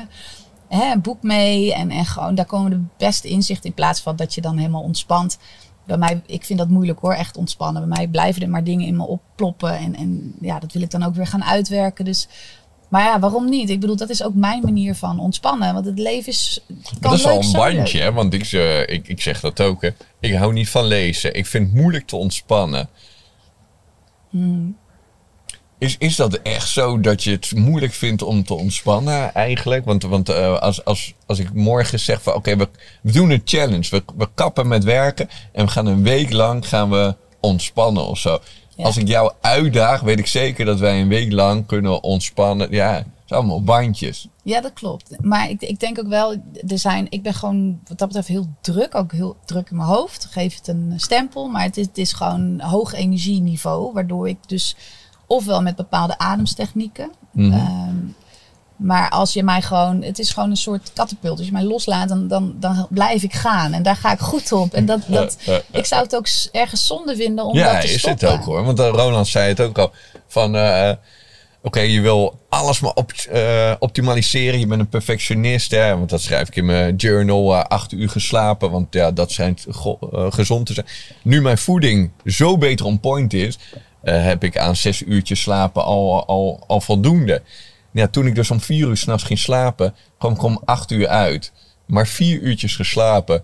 He, een boek mee en, en gewoon daar komen de beste inzichten in plaats van dat je dan helemaal ontspant. Bij mij, ik vind dat moeilijk hoor, echt ontspannen. Bij mij blijven er maar dingen in me opploppen en, en ja, dat wil ik dan ook weer gaan uitwerken. Dus, maar ja, waarom niet? Ik bedoel, dat is ook mijn manier van ontspannen, want het leven is kan leuk. Dat is al een bandje, hè? Want ik, uh, ik, ik zeg dat ook. Hè. Ik hou niet van lezen. Ik vind het moeilijk te ontspannen. Hmm. Is, is dat echt zo dat je het moeilijk vindt om te ontspannen eigenlijk? Want, want uh, als, als, als ik morgen zeg van oké, okay, we, we doen een challenge. We, we kappen met werken en we gaan een week lang gaan we ontspannen of zo. Ja. Als ik jou uitdaag, weet ik zeker dat wij een week lang kunnen ontspannen. Ja, het is allemaal bandjes. Ja, dat klopt. Maar ik, ik denk ook wel, er zijn, ik ben gewoon wat dat betreft heel druk. Ook heel druk in mijn hoofd. Geef het een stempel. Maar het is, het is gewoon hoog energieniveau. Waardoor ik dus... Ofwel met bepaalde ademstechnieken. Mm-hmm. um, maar als je mij gewoon... Het is gewoon een soort katapult. Als je mij loslaat, dan, dan, dan blijf ik gaan. En daar ga ik goed op. En dat, dat, ik zou het ook ergens zonde vinden om ja, dat te stoppen. Ja, is het ook hoor. Want uh, Roland zei het ook al. Van... Uh, Oké, okay, je wil alles maar op, uh, optimaliseren. Je bent een perfectionist. Hè? Want dat schrijf ik in mijn journal. Uh, acht uur geslapen. Want ja, dat schijnt go- uh, gezond te zijn. Nu mijn voeding zo beter on point is... Uh, heb ik aan zes uurtjes slapen al, al, al voldoende. Ja, toen ik dus om vier uur 's nachts ging slapen, kwam ik om acht uur uit. Maar vier uurtjes geslapen.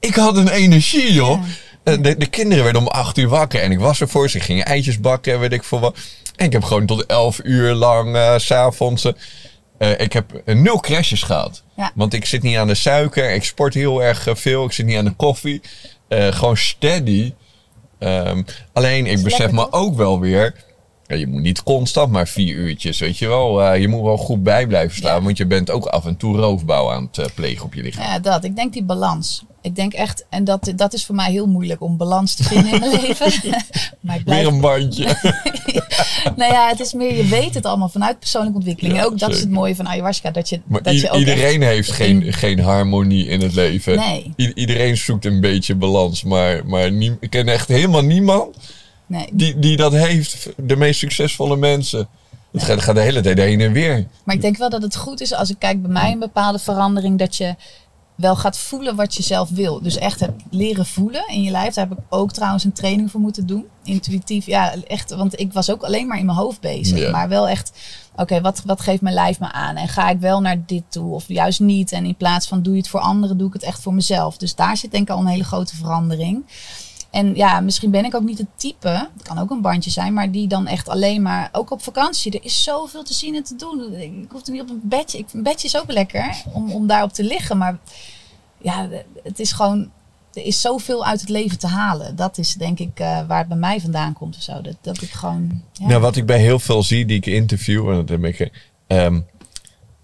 Ik had een energie, joh. Ja. Uh, de, de kinderen werden om acht uur wakker. En ik was er voor ze. Ik ging eitjes bakken, weet ik veel wat. En ik heb gewoon tot elf uur lang uh, 's avonds... Uh, Uh, ik heb uh, nul crashes gehad. Ja. Want ik zit niet aan de suiker. Ik sport heel erg uh, veel. Ik zit niet aan de koffie. Uh, gewoon steady. Um, alleen ik besef lekker, me toch? Ook wel weer... Ja, je moet niet constant maar vier uurtjes. Weet je wel. Uh, je moet wel goed bij blijven staan. Ja. Want je bent ook af en toe roofbouw aan het uh, plegen op je lichaam. Ja, dat. Ik denk die balans. Ik denk echt... En dat, dat is voor mij heel moeilijk om balans te vinden in mijn leven. Maar ik blijf... Weer een bandje. Nou ja, het is meer... Je weet het allemaal vanuit persoonlijke ontwikkeling. Ja, ook dat zeker. Is het mooie van ayahuasca. Dat je, maar dat i- je ook iedereen echt... heeft geen, in... geen harmonie in het leven. Nee. I- iedereen zoekt een beetje balans. Maar, maar nie- ik ken echt helemaal niemand... Nee. Die, die dat heeft, de meest succesvolle mensen. Het nee. gaat, gaat de hele tijd heen en weer. Maar ik denk wel dat het goed is als ik kijk bij mij een bepaalde verandering. Dat je wel gaat voelen wat je zelf wil. Dus echt het leren voelen in je lijf. Daar heb ik ook trouwens een training voor moeten doen. Intuïtief, ja echt. Want ik was ook alleen maar in mijn hoofd bezig. Ja. Maar wel echt, oké, okay, wat, wat geeft mijn lijf me aan? En ga ik wel naar dit toe of juist niet? En in plaats van doe je het voor anderen, doe ik het echt voor mezelf. Dus daar zit denk ik al een hele grote verandering. En ja, misschien ben ik ook niet het type, dat kan ook een bandje zijn, maar die dan echt alleen maar, ook op vakantie, er is zoveel te zien en te doen. Ik hoef er niet op een bedje, ik, een bedje is ook lekker om, om daarop te liggen. Maar ja, het is gewoon, er is zoveel uit het leven te halen. Dat is denk ik uh, waar het bij mij vandaan komt of zo. Dat, dat ik gewoon, ja. Nou, wat ik bij heel veel zie die ik interview, en dat heb ik, um,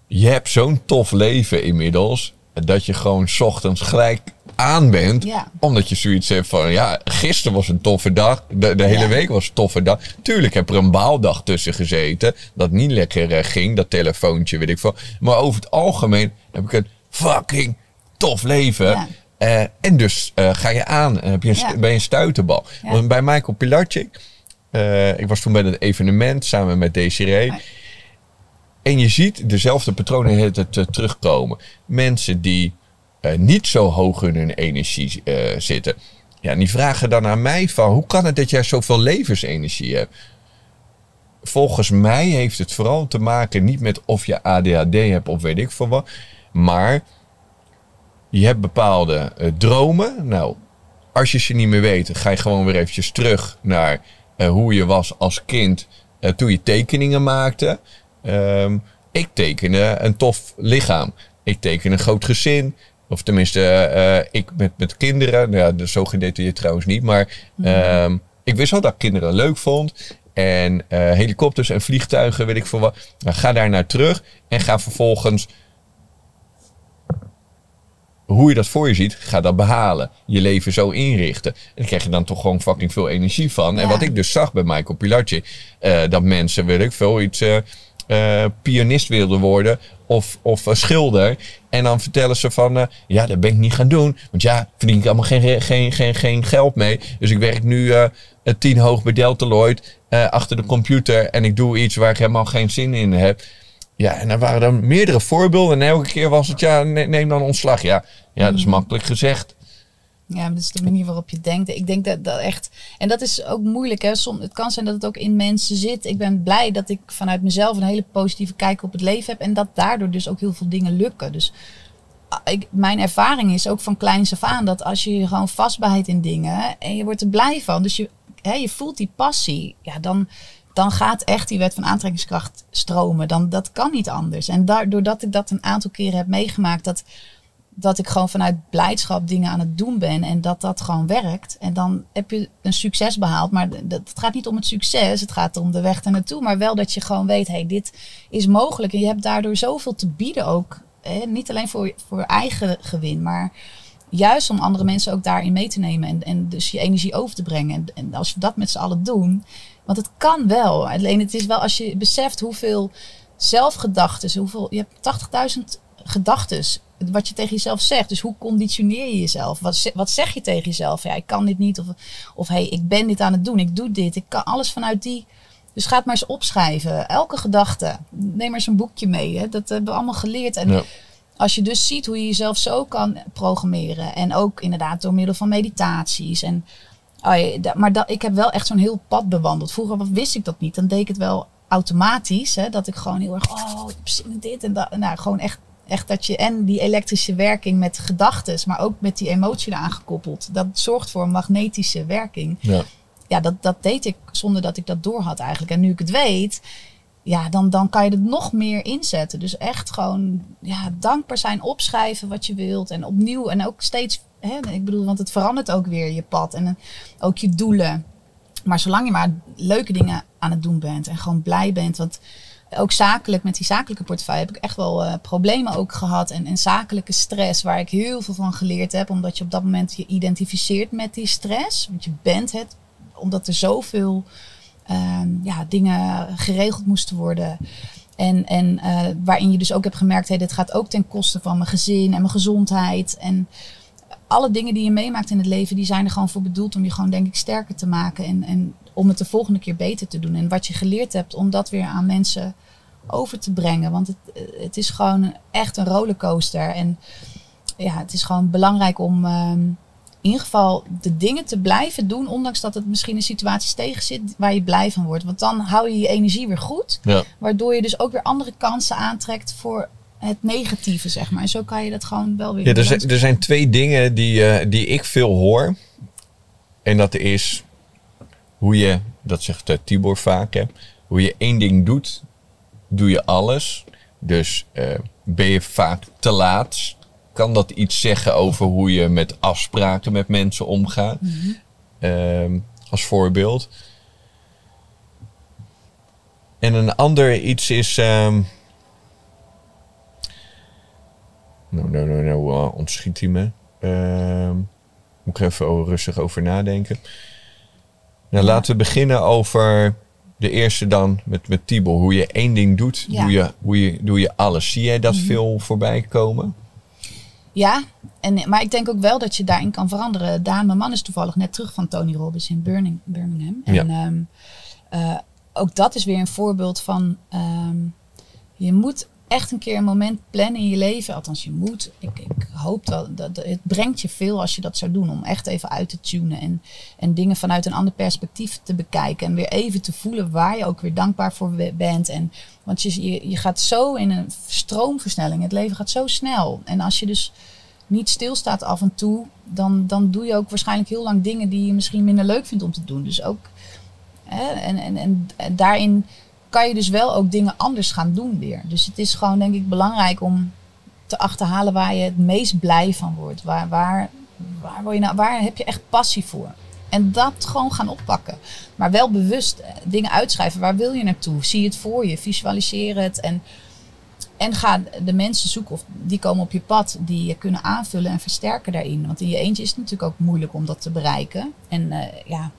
je hebt zo'n tof leven inmiddels, dat je gewoon 's ochtends gelijk aan bent. Ja. Omdat je zoiets hebt van, ja, gisteren was een toffe dag. De, de hele ja. week was een toffe dag. Tuurlijk heb er een baaldag tussen gezeten. Dat niet lekker uh, ging. Dat telefoontje, weet ik veel. Maar over het algemeen heb ik een fucking tof leven. Ja. Uh, en dus uh, ga je aan. Uh, heb je een, ja. Ben je een stuiterbal. Ja. Want bij Michael Plutchik. Uh, ik was toen bij dat evenement samen met Desiree. Ja. En je ziet dezelfde patronen het, uh, terugkomen. Mensen die Uh, niet zo hoog in hun energie uh, zitten. Ja, en die vragen dan aan mij van, hoe kan het dat jij zoveel levensenergie hebt? Volgens mij heeft het vooral te maken niet met of je A D H D hebt of weet ik veel wat. Maar je hebt bepaalde uh, dromen. Nou, als je ze niet meer weet, ga je gewoon weer eventjes terug naar uh, hoe je was als kind uh, toen je tekeningen maakte. Um, ik tekende een tof lichaam. Ik teken een groot gezin. Of tenminste, uh, ik met, met kinderen. Nou ja, zo gedetailleerd trouwens niet. Maar uh, mm. ik wist al dat ik kinderen leuk vond. En uh, helikopters en vliegtuigen, weet ik veel wat. Nou, ga daar naar terug. En ga vervolgens, hoe je dat voor je ziet, ga dat behalen. Je leven zo inrichten. En daar krijg je dan toch gewoon fucking veel energie van. Ja. En wat ik dus zag bij Michael Plutchik, Uh, dat mensen, weet ik veel, iets Uh, Uh, pianist wilde worden of, of uh, schilder. En dan vertellen ze van, uh, ja, dat ben ik niet gaan doen. Want ja, verdien ik allemaal geen, geen, geen, geen geld mee. Dus ik werk nu uh, tien hoog bij Delta Lloyd uh, achter de computer. En ik doe iets waar ik helemaal geen zin in heb. Ja, en er waren dan meerdere voorbeelden. En elke keer was het, ja, neem dan ontslag. Ja, ja, dat is makkelijk gezegd. Ja, dat is de manier waarop je denkt. Ik denk dat dat echt, en dat is ook moeilijk, hè. Soms, het kan zijn dat het ook in mensen zit. Ik ben blij dat ik vanuit mezelf een hele positieve kijk op het leven heb. En dat daardoor dus ook heel veel dingen lukken. Dus ik, mijn ervaring is ook van kleins af aan dat als je je gewoon vastbijt in dingen en je wordt er blij van. Dus je, hè, je voelt die passie. Ja, dan, dan gaat echt die wet van aantrekkingskracht stromen. Dan, dat kan niet anders. En daardoor dat ik dat een aantal keren heb meegemaakt, dat dat ik gewoon vanuit blijdschap dingen aan het doen ben. En dat dat gewoon werkt. En dan heb je een succes behaald. Maar dat, het gaat niet om het succes. Het gaat om de weg ernaartoe. Maar wel dat je gewoon weet, hé, hey, dit is mogelijk. En je hebt daardoor zoveel te bieden ook. Hè? Niet alleen voor, voor eigen gewin. Maar juist om andere mensen ook daarin mee te nemen. En, en dus je energie over te brengen. En, en als we dat met z'n allen doen. Want het kan wel. Alleen het is wel als je beseft hoeveel zelfgedachten. Hoeveel, je hebt tachtigduizend gedachten. Wat je tegen jezelf zegt. Dus hoe conditioneer je jezelf? Wat, wat zeg je tegen jezelf? Ja, ik kan dit niet. Of, of hey, ik ben dit aan het doen. Ik doe dit. Ik kan alles vanuit die. Dus ga het maar eens opschrijven. Elke gedachte. Neem maar eens een boekje mee. Hè. Dat hebben we allemaal geleerd. En ja. Als je dus ziet hoe je jezelf zo kan programmeren. En ook inderdaad door middel van meditaties. En, oh ja, maar dat, ik heb wel echt zo'n heel pad bewandeld. Vroeger wist ik dat niet. Dan deed ik het wel automatisch. Hè, dat ik gewoon heel erg, oh, ik heb zin in dit en dat. Nou, gewoon echt. Echt dat je en die elektrische werking met gedachten, maar ook met die emotie eraan gekoppeld. Dat zorgt voor een magnetische werking. Ja, ja dat, dat deed ik zonder dat ik dat door had eigenlijk. En nu ik het weet, ja, dan, dan kan je het nog meer inzetten. Dus echt gewoon ja, dankbaar zijn, opschrijven wat je wilt. En opnieuw en ook steeds, hè, ik bedoel, want het verandert ook weer je pad en ook je doelen. Maar zolang je maar leuke dingen aan het doen bent en gewoon blij bent, want ook zakelijk, met die zakelijke portefeuille heb ik echt wel uh, problemen ook gehad. En, en zakelijke stress, waar ik heel veel van geleerd heb. Omdat je op dat moment je identificeert met die stress. Want je bent het, omdat er zoveel uh, ja, dingen geregeld moesten worden. En, en uh, waarin je dus ook hebt gemerkt, hey, dit gaat ook ten koste van mijn gezin en mijn gezondheid. En alle dingen die je meemaakt in het leven, die zijn er gewoon voor bedoeld om je gewoon, denk ik, sterker te maken. En, en om het de volgende keer beter te doen. En wat je geleerd hebt, om dat weer aan mensen over te brengen. Want het, het is gewoon echt een rollercoaster. En ja, het is gewoon belangrijk om uh, in ieder geval de dingen te blijven doen. Ondanks dat het misschien in situaties tegen zit waar je blij van wordt. Want dan hou je je energie weer goed. Ja. Waardoor je dus ook weer andere kansen aantrekt voor het negatieve, zeg maar. En zo kan je dat gewoon wel weer. Ja, er, zijn, er zijn twee dingen die, uh, die ik veel hoor. En dat is hoe je, dat zegt uh, Tibor vaak, hè, hoe je één ding doet, doe je alles. Dus uh, ben je vaak te laat? Kan dat iets zeggen over hoe je met afspraken met mensen omgaat? Mm-hmm. uh, als voorbeeld. En een ander iets is... Um, nou, nou, nou, nou, ontschiet hij me. Uh, moet ik even rustig over nadenken. Nou, ja. Laten we beginnen over de eerste dan met, met Tibor. Hoe je één ding doet, ja. doe, je, hoe je, doe je alles. Zie jij dat mm-hmm. veel voorbij komen? Ja, en, maar ik denk ook wel dat je daarin kan veranderen. Daan, mijn man, is toevallig net terug van Tony Robbins in Birmingham. Birmingham. En ja. um, uh, ook dat is weer een voorbeeld van... Um, je moet echt een keer een moment plannen in je leven. Althans, je moet. Ik, ik hoop dat, dat... Het brengt je veel als je dat zou doen. Om echt even uit te tunen. En, en dingen vanuit een ander perspectief te bekijken. En weer even te voelen waar je ook weer dankbaar voor bent. En, want je, je gaat zo in een stroomversnelling. Het leven gaat zo snel. En als je dus niet stilstaat af en toe... Dan, dan doe je ook waarschijnlijk heel lang dingen... die je misschien minder leuk vindt om te doen. Dus ook... Hè, en, en, en, en daarin... kan je dus wel ook dingen anders gaan doen weer. Dus het is gewoon, denk ik, belangrijk om te achterhalen waar je het meest blij van wordt. Waar, waar, waar, word je nou, waar heb je echt passie voor? En dat gewoon gaan oppakken. Maar wel bewust dingen uitschrijven. Waar wil je naartoe? Zie het voor je. Visualiseer het. En, en ga de mensen zoeken of die komen op je pad. Die je kunnen aanvullen en versterken daarin. Want in je eentje is het natuurlijk ook moeilijk om dat te bereiken. En uh, ja...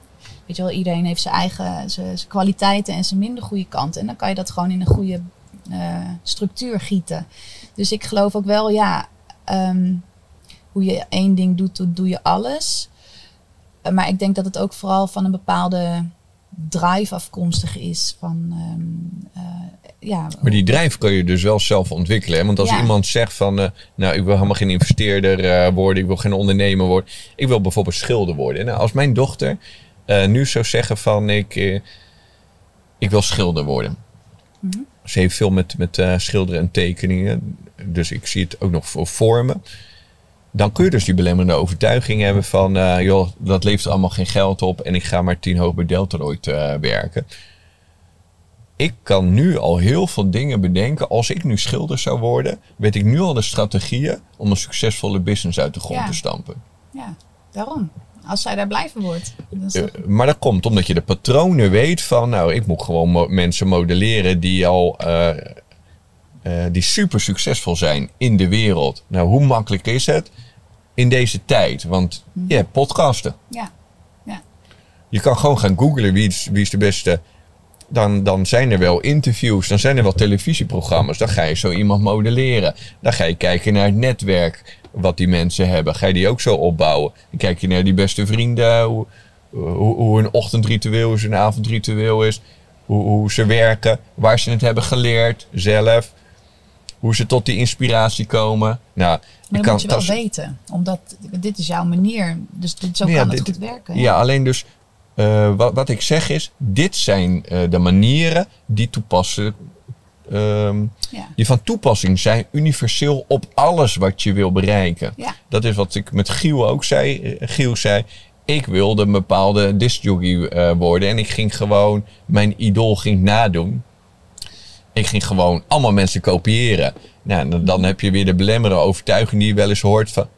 Weet je wel, iedereen heeft zijn eigen zijn, zijn kwaliteiten en zijn minder goede kanten. En dan kan je dat gewoon in een goede uh, structuur gieten. Dus ik geloof ook wel, ja, um, hoe je één ding doet, doe je alles. Uh, maar ik denk dat het ook vooral van een bepaalde drive afkomstig is. Van, um, uh, ja. Maar die drive kun je dus wel zelf ontwikkelen. Hè? Want als ja. iemand zegt van, uh, nou, ik wil helemaal geen investeerder uh, worden. Ik wil geen ondernemer worden. Ik wil bijvoorbeeld schilder worden. Nou, als mijn dochter... Uh, nu zou zeggen van ik, uh, ik wil schilder worden. Mm-hmm. Ze heeft veel met, met uh, schilderen en tekeningen. Dus ik zie het ook nog voor vormen. Dan kun je dus die belemmerende overtuiging hebben van... Uh, joh, dat levert allemaal geen geld op en ik ga maar tien hoog bij Delta Lloyd uh, werken. Ik kan nu al heel veel dingen bedenken. Als ik nu schilder zou worden, weet ik nu al de strategieën... om een succesvolle business uit de grond ja. te stampen. Ja, daarom. Als zij daar blij van wordt. Dat uh, maar dat komt omdat je de patronen weet van... nou, ik moet gewoon mo- mensen modelleren die al... Uh, uh, die super succesvol zijn in de wereld. Nou, hoe makkelijk is het in deze tijd? Want mm-hmm. je hebt podcasten. Ja. ja. Je kan gewoon gaan googlen wie is, wie is de beste... Dan, dan zijn er wel interviews, dan zijn er wel televisieprogramma's. Dan ga je zo iemand modelleren. Dan ga je kijken naar het netwerk wat die mensen hebben. Ga je die ook zo opbouwen. Dan kijk je naar die beste vrienden. Hoe, hoe, hoe hun ochtendritueel is, hun avondritueel is. Hoe, hoe ze werken. Waar ze het hebben geleerd zelf. Hoe ze tot die inspiratie komen. Nou, maar dat moet je wel tas... weten. Omdat dit is jouw manier. Dus dit, zo ja, kan dit, het goed werken. Ja, ja alleen dus... Uh, wat, wat ik zeg is, dit zijn uh, de manieren die, toepassen, um, ja. die van toepassing zijn universeel op alles wat je wil bereiken. Ja. Dat is wat ik met Giel ook zei. Giel zei, ik wilde een bepaalde discjockey uh, worden en ik ging gewoon, mijn idool ging nadoen. Ik ging gewoon allemaal mensen kopiëren. Nou, dan, dan heb je weer de belemmerende overtuiging die je wel eens hoort van,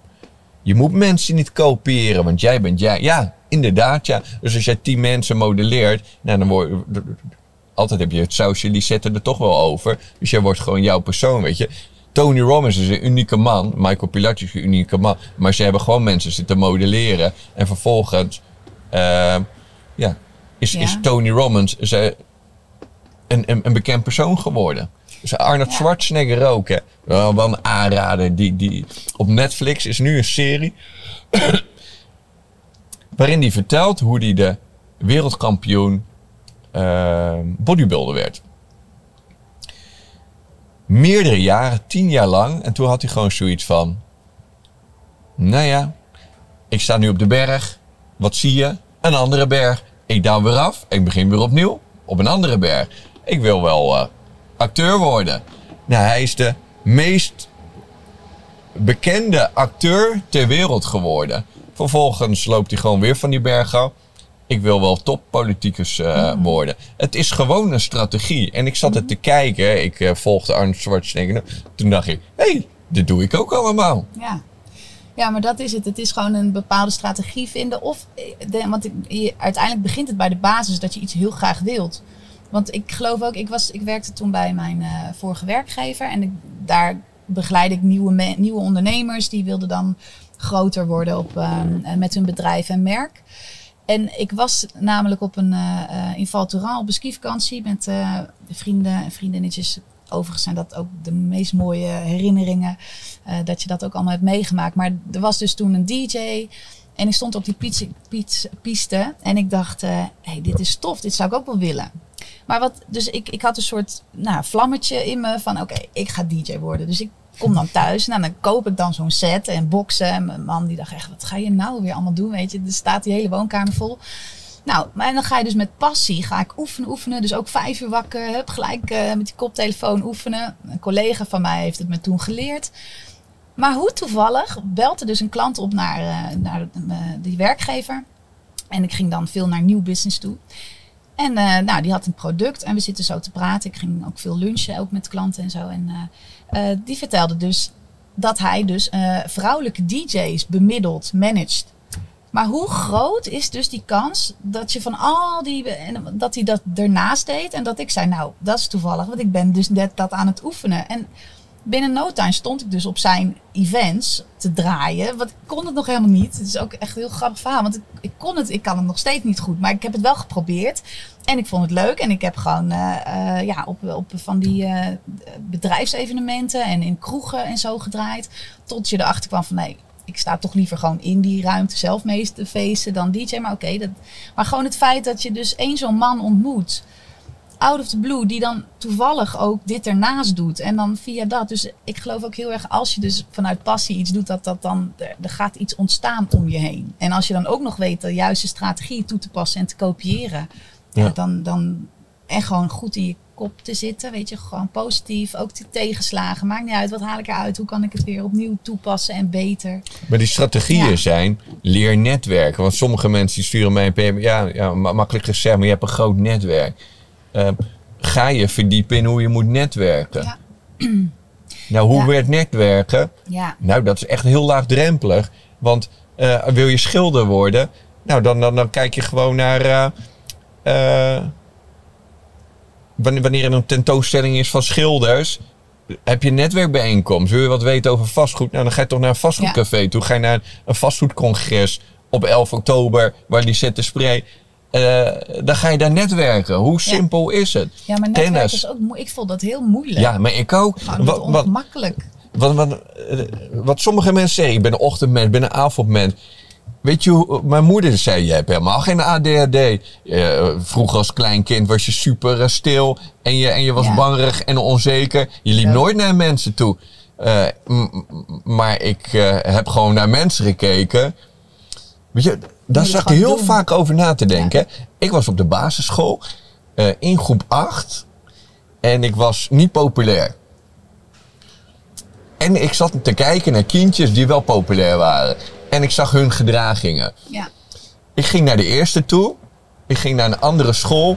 je moet mensen niet kopiëren, want jij bent jij. Ja. Inderdaad, ja. Dus als jij tien mensen modelleert, nou, dan word je, altijd heb je het sausje, die zetten er toch wel over. Dus jij wordt gewoon jouw persoon, weet je. Tony Robbins is een unieke man. Michael Plutchik is een unieke man. Maar ze hebben gewoon mensen zitten modelleren. En vervolgens, uh, ja, is, ja, is Tony Robbins is, uh, een, een, een bekend persoon geworden. Dus Arnold Schwarzenegger ook, hè. Wel, wel een aanrader. Die, die, op Netflix is nu een serie... waarin hij vertelt hoe hij de wereldkampioen uh, bodybuilder werd. Meerdere jaren, tien jaar lang. En toen had hij gewoon zoiets van... Nou ja, ik sta nu op de berg. Wat zie je? Een andere berg. Ik daal weer af. Ik begin weer opnieuw. Op een andere berg. Ik wil wel uh, acteur worden. Nou, hij is de meest bekende acteur ter wereld geworden. Vervolgens loopt hij gewoon weer van die berg af. Ik wil wel toppoliticus uh, ja. worden. Het is gewoon een strategie. En ik zat mm-hmm. het te kijken. Ik uh, volgde Arnold Schwarzenegger. Toen dacht ik, hé, hey, dit doe ik ook allemaal. Ja. Ja, maar dat is het. Het is gewoon een bepaalde strategie vinden. Of, de, want ik, je, uiteindelijk begint het bij de basis dat je iets heel graag wilt. Want ik geloof ook, ik, was, ik werkte toen bij mijn uh, vorige werkgever. En ik, daar begeleid ik nieuwe, me, nieuwe ondernemers. Die wilden dan groter worden op, uh, met hun bedrijf en merk. En ik was namelijk op een, uh, in Val Thorens op een skivakantie met uh, vrienden en vriendinnetjes. Overigens zijn dat ook de meest mooie herinneringen. Uh, dat je dat ook allemaal hebt meegemaakt. Maar er was dus toen een D J. En ik stond op die pizza, pizza, piste. En ik dacht, uh, hey, dit is tof. Dit zou ik ook wel willen. Maar wat, dus ik, ik had een soort nou, vlammetje in me. Van oké, okay, ik ga D J worden. Dus ik kom dan thuis. Nou, dan koop ik dan zo'n set en boksen. En mijn man die dacht echt, wat ga je nou weer allemaal doen? Weet je, er staat die hele woonkamer vol. Nou, en dan ga je dus met passie, ga ik oefenen, oefenen. Dus ook vijf uur wakker, heb gelijk uh, met die koptelefoon oefenen. Een collega van mij heeft het me toen geleerd. Maar hoe toevallig belt er dus een klant op naar, uh, naar uh, die werkgever. En ik ging dan veel naar nieuw business toe. En uh, nou, die had een product en we zitten zo te praten. Ik ging ook veel lunchen, ook met klanten en zo. En uh, uh, die vertelde dus dat hij dus uh, vrouwelijke D J's bemiddelt, managed. Maar hoe groot is dus die kans dat je van al die, dat hij dat ernaast deed en dat ik zei, nou, dat is toevallig, want ik ben dus net dat aan het oefenen. En binnen no time stond ik dus op zijn events te draaien, want ik kon het nog helemaal niet. Het is ook echt een heel grappig verhaal, want ik, ik kon het, ik kan het nog steeds niet goed, maar ik heb het wel geprobeerd en ik vond het leuk. En ik heb gewoon uh, uh, ja, op, op van die uh, bedrijfsevenementen en in kroegen en zo gedraaid, tot je erachter kwam van nee. Ik sta toch liever gewoon in die ruimte zelf meest te feesten dan D J. Maar oké, okay, maar gewoon het feit dat je dus één zo'n man ontmoet. Out of the blue. Die dan toevallig ook dit ernaast doet. En dan via dat. Dus ik geloof ook heel erg als je dus vanuit passie iets doet. Dat dat dan, er, er gaat iets ontstaan om je heen. En als je dan ook nog weet de juiste strategie toe te passen en te kopiëren. Ja. Ja, dan, dan, en gewoon goed in je kop te zitten, weet je, gewoon positief, ook die tegenslagen, maakt niet uit, wat haal ik eruit, hoe kan ik het weer opnieuw toepassen en beter. Maar die strategieën ja. zijn, leer netwerken, want sommige mensen die sturen mij een P M, ja, ja, makkelijk gezegd, maar je hebt een groot netwerk. Uh, ga je verdiepen in hoe je moet netwerken. Ja. Nou, hoe ja. werd netwerken? Ja. Nou, dat is echt heel laagdrempelig, want uh, wil je schilder worden, nou, dan, dan, dan kijk je gewoon naar uh, uh, wanneer er een tentoonstelling is van schilders, heb je een netwerkbijeenkomst. Wil je wat weten over vastgoed? Nou, dan ga je toch naar een vastgoedcafé ja. toe. Ga je naar een vastgoedcongres op elf oktober, waar Lisette Spray. Uh, dan ga je daar netwerken. Hoe ja. simpel is het? Ja, maar netwerken Tennis. is ook moeilijk. Ik vond dat heel moeilijk. Ja, maar ik ook. Nou, wat, ongemakkelijk. Wat, wat, wat, wat sommige mensen zeggen, ik ben een ochtendmens, ik ben een avondmens. Weet je, mijn moeder zei, je hebt helemaal geen A D H D. Uh, vroeger als klein kind was je super stil en je, en je was ja. bangerig en onzeker. Je liep ja. nooit naar mensen toe. Uh, maar ik uh, heb gewoon naar mensen gekeken. Weet je, daar zat ik heel doen. vaak over na te denken. Ja. Ik was op de basisschool uh, in groep acht en ik was niet populair. En ik zat te kijken naar kindjes die wel populair waren. En ik zag hun gedragingen. Ja. Ik ging naar de eerste toe. Ik ging naar een andere school.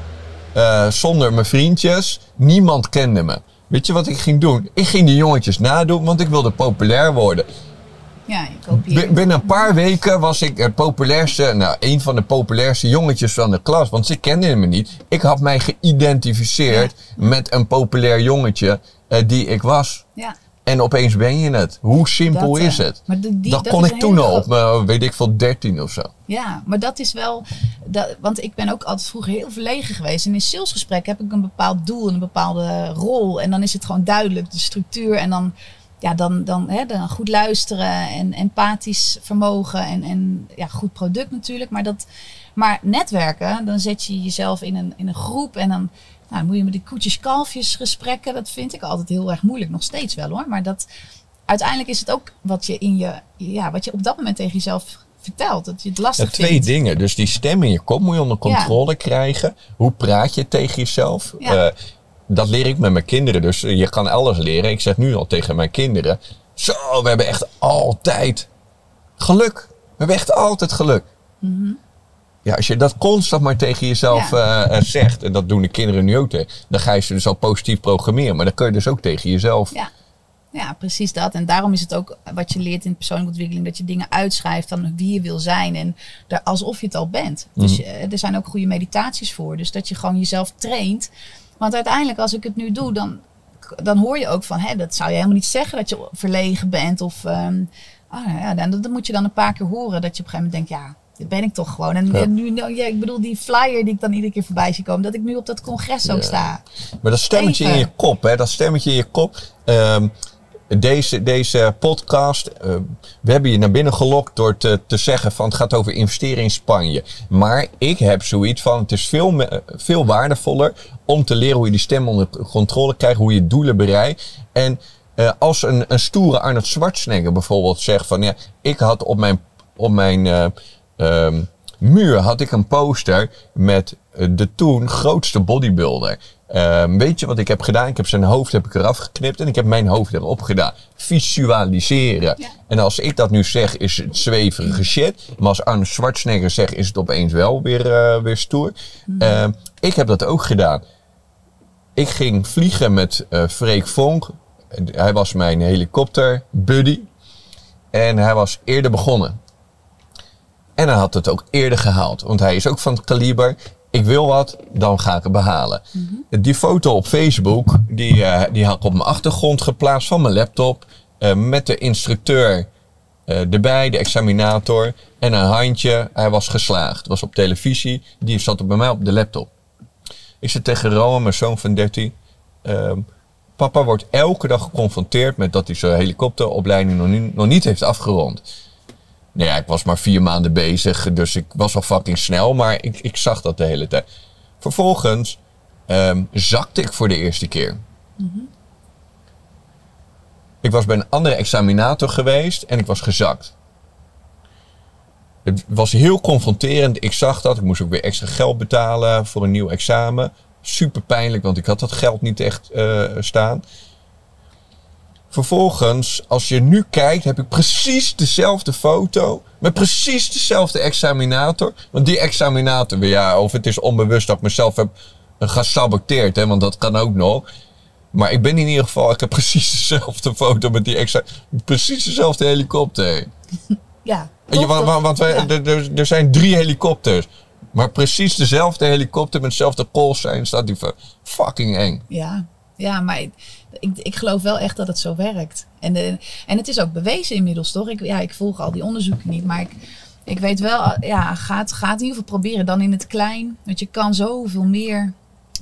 Uh, zonder mijn vriendjes. Niemand kende me. Weet je wat ik ging doen? Ik ging die jongetjes nadoen, want ik wilde populair worden. Ja, ik kopieer. Binnen een paar weken was ik het populairste, nou, een van de populairste jongetjes van de klas. Want ze kenden me niet. Ik had mij geïdentificeerd ja. met een populair jongetje uh, die ik was. Ja. En opeens ben je het. Hoe simpel dat, is het? Maar die, die, dat, dat kon ik toen al op mijn, weet ik veel, dertien of zo. Ja, maar dat is wel... Dat, want ik ben ook altijd vroeger heel verlegen geweest. En in salesgesprekken heb ik een bepaald doel en een bepaalde rol. En dan is het gewoon duidelijk, de structuur. En dan, ja, dan, dan, hè, dan goed luisteren en empathisch vermogen. En, en ja, goed product natuurlijk. Maar, dat, maar netwerken, dan zet je jezelf in een, in een groep en dan... Nou, moet je met die koetjes-kalfjes gesprekken. Dat vind ik altijd heel erg moeilijk. Nog steeds wel hoor. Maar dat, uiteindelijk is het ook wat je, in je, ja, wat je op dat moment tegen jezelf vertelt. Dat je het lastig ja, twee vindt. Twee dingen. Dus die stem in je kop moet je onder controle ja. krijgen. Hoe praat je tegen jezelf? Ja. Uh, dat leer ik met mijn kinderen. Dus je kan alles leren. Ik zeg nu al tegen mijn kinderen. Zo, we hebben echt altijd geluk. hebben echt altijd geluk. Mm-hmm. Ja, als je dat constant maar tegen jezelf ja. uh, zegt, en dat doen de kinderen nu ook, dan ga je ze dus al positief programmeren. Maar dan kun je dus ook tegen jezelf. Ja. Ja, precies dat. En daarom is het ook wat je leert in persoonlijke ontwikkeling, dat je dingen uitschrijft van wie je wil zijn en daar, alsof je het al bent. Mm. Dus er zijn ook goede meditaties voor. Dus dat je gewoon jezelf traint. Want uiteindelijk, als ik het nu doe, dan, dan hoor je ook van, hé, dat zou je helemaal niet zeggen dat je verlegen bent. Of, um, ah, ja, dan, dat moet je dan een paar keer horen, dat je op een gegeven moment denkt, ja, dat ben ik toch gewoon. En ja. nu, nou, ja, ik bedoel, die flyer die ik dan iedere keer voorbij zie komen, dat ik nu op dat congres ook ja. sta. Maar dat stemmetje Even. in je kop, hè, dat stemmetje in je kop. Um, Deze, deze podcast, uh, we hebben je naar binnen gelokt door te, te zeggen van het gaat over investeren in Spanje. Maar ik heb zoiets van het is veel, me, veel waardevoller om te leren hoe je die stem onder controle krijgt, hoe je doelen bereikt. En uh, als een, een stoere Arnold Schwarzenegger bijvoorbeeld zegt van ja, ik had op mijn, op mijn uh, um, muur had ik een poster met de toen grootste bodybuilder. Uh, weet je wat ik heb gedaan? Ik heb zijn hoofd heb ik eraf geknipt en ik heb mijn hoofd erop gedaan. Visualiseren. Ja. En als ik dat nu zeg, is het zweverige shit. Maar als Arnold Schwarzenegger zegt, is het opeens wel weer, uh, weer stoer. Mm. Uh, ik heb dat ook gedaan. Ik ging vliegen met uh, Freek Vonk. Hij was mijn helikopter buddy. En hij was eerder begonnen. En hij had het ook eerder gehaald. Want hij is ook van het kaliber. Ik wil wat, dan ga ik het behalen. Mm-hmm. Die foto op Facebook, die, uh, die had ik op mijn achtergrond geplaatst van mijn laptop. Uh, met de instructeur uh, erbij, de examinator. En een handje, hij was geslaagd. Was op televisie, die zat bij mij op de laptop. Ik zit tegen Rome, mijn zoon van dertien. Uh, papa wordt elke dag geconfronteerd met dat hij zijn helikopteropleiding nog niet, nog niet heeft afgerond. Nou ja, ik was maar vier maanden bezig, dus ik was al fucking snel, maar ik, ik zag dat de hele tijd. Vervolgens um, zakte ik voor de eerste keer. Mm-hmm. Ik was bij een andere examinator geweest en ik was gezakt. Het was heel confronterend, ik zag dat. Ik moest ook weer extra geld betalen voor een nieuw examen. Super pijnlijk, want ik had dat geld niet echt uh, staan. Vervolgens, als je nu kijkt, heb ik precies dezelfde foto met precies dezelfde examinator. Want die examinator, ja, of het is onbewust dat ik mezelf heb gesaboteerd, hè, want dat kan ook nog. Maar ik ben in ieder geval, ik heb precies dezelfde foto met die examinator. Precies dezelfde helikopter. Ja. Toch, je, want want wij, ja. Er, er zijn drie helikopters. Maar precies dezelfde helikopter met dezelfde callsign staat die fucking eng. Ja. Ja, maar ik, ik, ik geloof wel echt dat het zo werkt. En, de, en het is ook bewezen inmiddels, toch? Ik, ja, ik volg al die onderzoeken niet, maar ik, ik weet wel, ja, ga het, ga het in ieder geval proberen. Dan in het klein, want je kan zoveel meer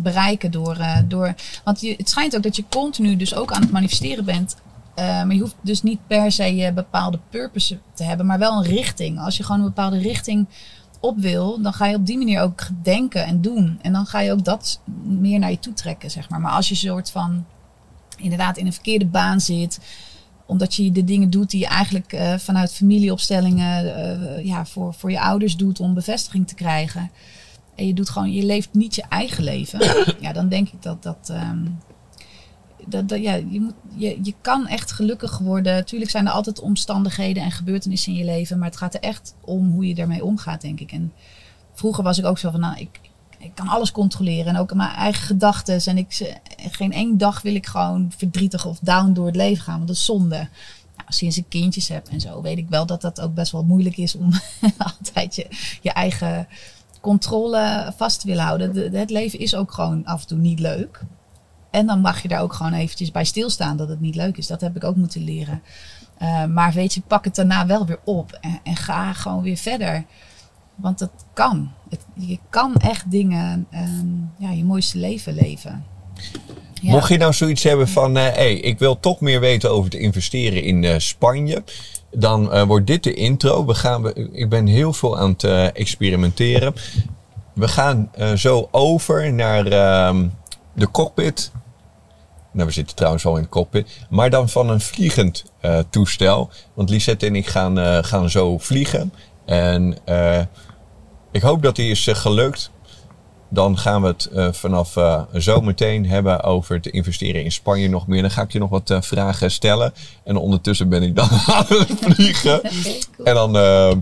bereiken door... Uh, door want je, het schijnt ook dat je continu dus ook aan het manifesteren bent. Uh, maar je hoeft dus niet per se uh, bepaalde purpose te hebben, maar wel een richting. Als je gewoon een bepaalde richting op wil, dan ga je op die manier ook denken en doen. En dan ga je ook dat meer naar je toe trekken, zeg maar. Maar als je soort van inderdaad in een verkeerde baan zit, omdat je de dingen doet die je eigenlijk uh, vanuit familieopstellingen uh, ja, voor, voor je ouders doet om bevestiging te krijgen. En je doet gewoon, je leeft niet je eigen leven. Ja, dan denk ik dat dat... Um, Dat, dat, ja, je, moet, je, je kan echt gelukkig worden. Tuurlijk zijn er altijd omstandigheden en gebeurtenissen in je leven. Maar het gaat er echt om hoe je daarmee omgaat, denk ik. En vroeger was ik ook zo van, nou, ik, ik kan alles controleren. En ook mijn eigen gedachten. En ik, geen één dag wil ik gewoon verdrietig of down door het leven gaan. Want dat is zonde. Nou, sinds ik kindjes heb en zo, weet ik wel dat dat ook best wel moeilijk is om altijd je, je eigen controle vast te willen houden. De, het leven is ook gewoon af en toe niet leuk. En dan mag je daar ook gewoon eventjes bij stilstaan dat het niet leuk is. Dat heb ik ook moeten leren. Uh, maar weet je, pak het daarna wel weer op. En, en ga gewoon weer verder. Want dat kan. Het, je kan echt dingen, um, ja, je mooiste leven leven. Ja. Mocht je nou zoiets hebben van, uh, hey, ik wil toch meer weten over het investeren in uh, Spanje. Dan uh, wordt dit de intro. We gaan, we, ik ben heel veel aan het uh, experimenteren. We gaan uh, zo over naar uh, de cockpit. Nou, we zitten trouwens al in de cockpit. Maar dan van een vliegend uh, toestel. Want Lisette en ik gaan, uh, gaan zo vliegen. En uh, ik hoop dat die is uh, gelukt. Dan gaan we het uh, vanaf uh, zo meteen hebben over te investeren in Spanje nog meer. Dan ga ik je nog wat uh, vragen stellen. En ondertussen ben ik dan aan het vliegen. Okay, cool. En dan uh,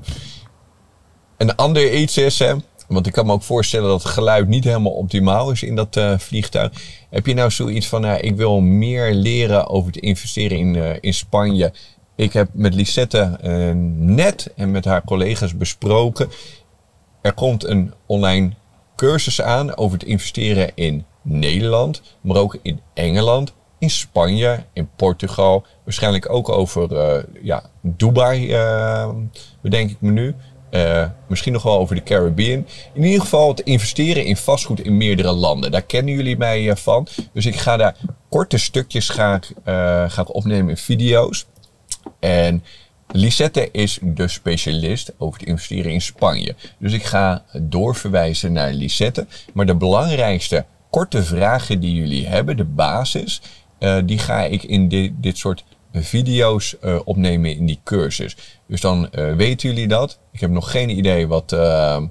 een ander iets is, hè, want ik kan me ook voorstellen dat het geluid niet helemaal optimaal is in dat uh, vliegtuig. Heb je nou zoiets van, uh, ik wil meer leren over te investeren in, uh, in Spanje. Ik heb met Lisette uh, net en met haar collega's besproken. Er komt een online cursus aan over het investeren in Nederland, maar ook in Engeland, in Spanje, in Portugal. Waarschijnlijk ook over uh, ja, Dubai, uh, bedenk ik me nu. Uh, misschien nog wel over de Caribbean. In ieder geval het investeren in vastgoed in meerdere landen. Daar kennen jullie mij uh, van. Dus ik ga daar korte stukjes ga ik, uh, ga ik opnemen in video's. En Lisette is de specialist over het investeren in Spanje. Dus ik ga doorverwijzen naar Lisette. Maar de belangrijkste korte vragen die jullie hebben, de basis, uh, die ga ik in di- dit soort video's uh, opnemen in die cursus. Dus dan uh, weten jullie dat. Ik heb nog geen idee wat, uh, uh,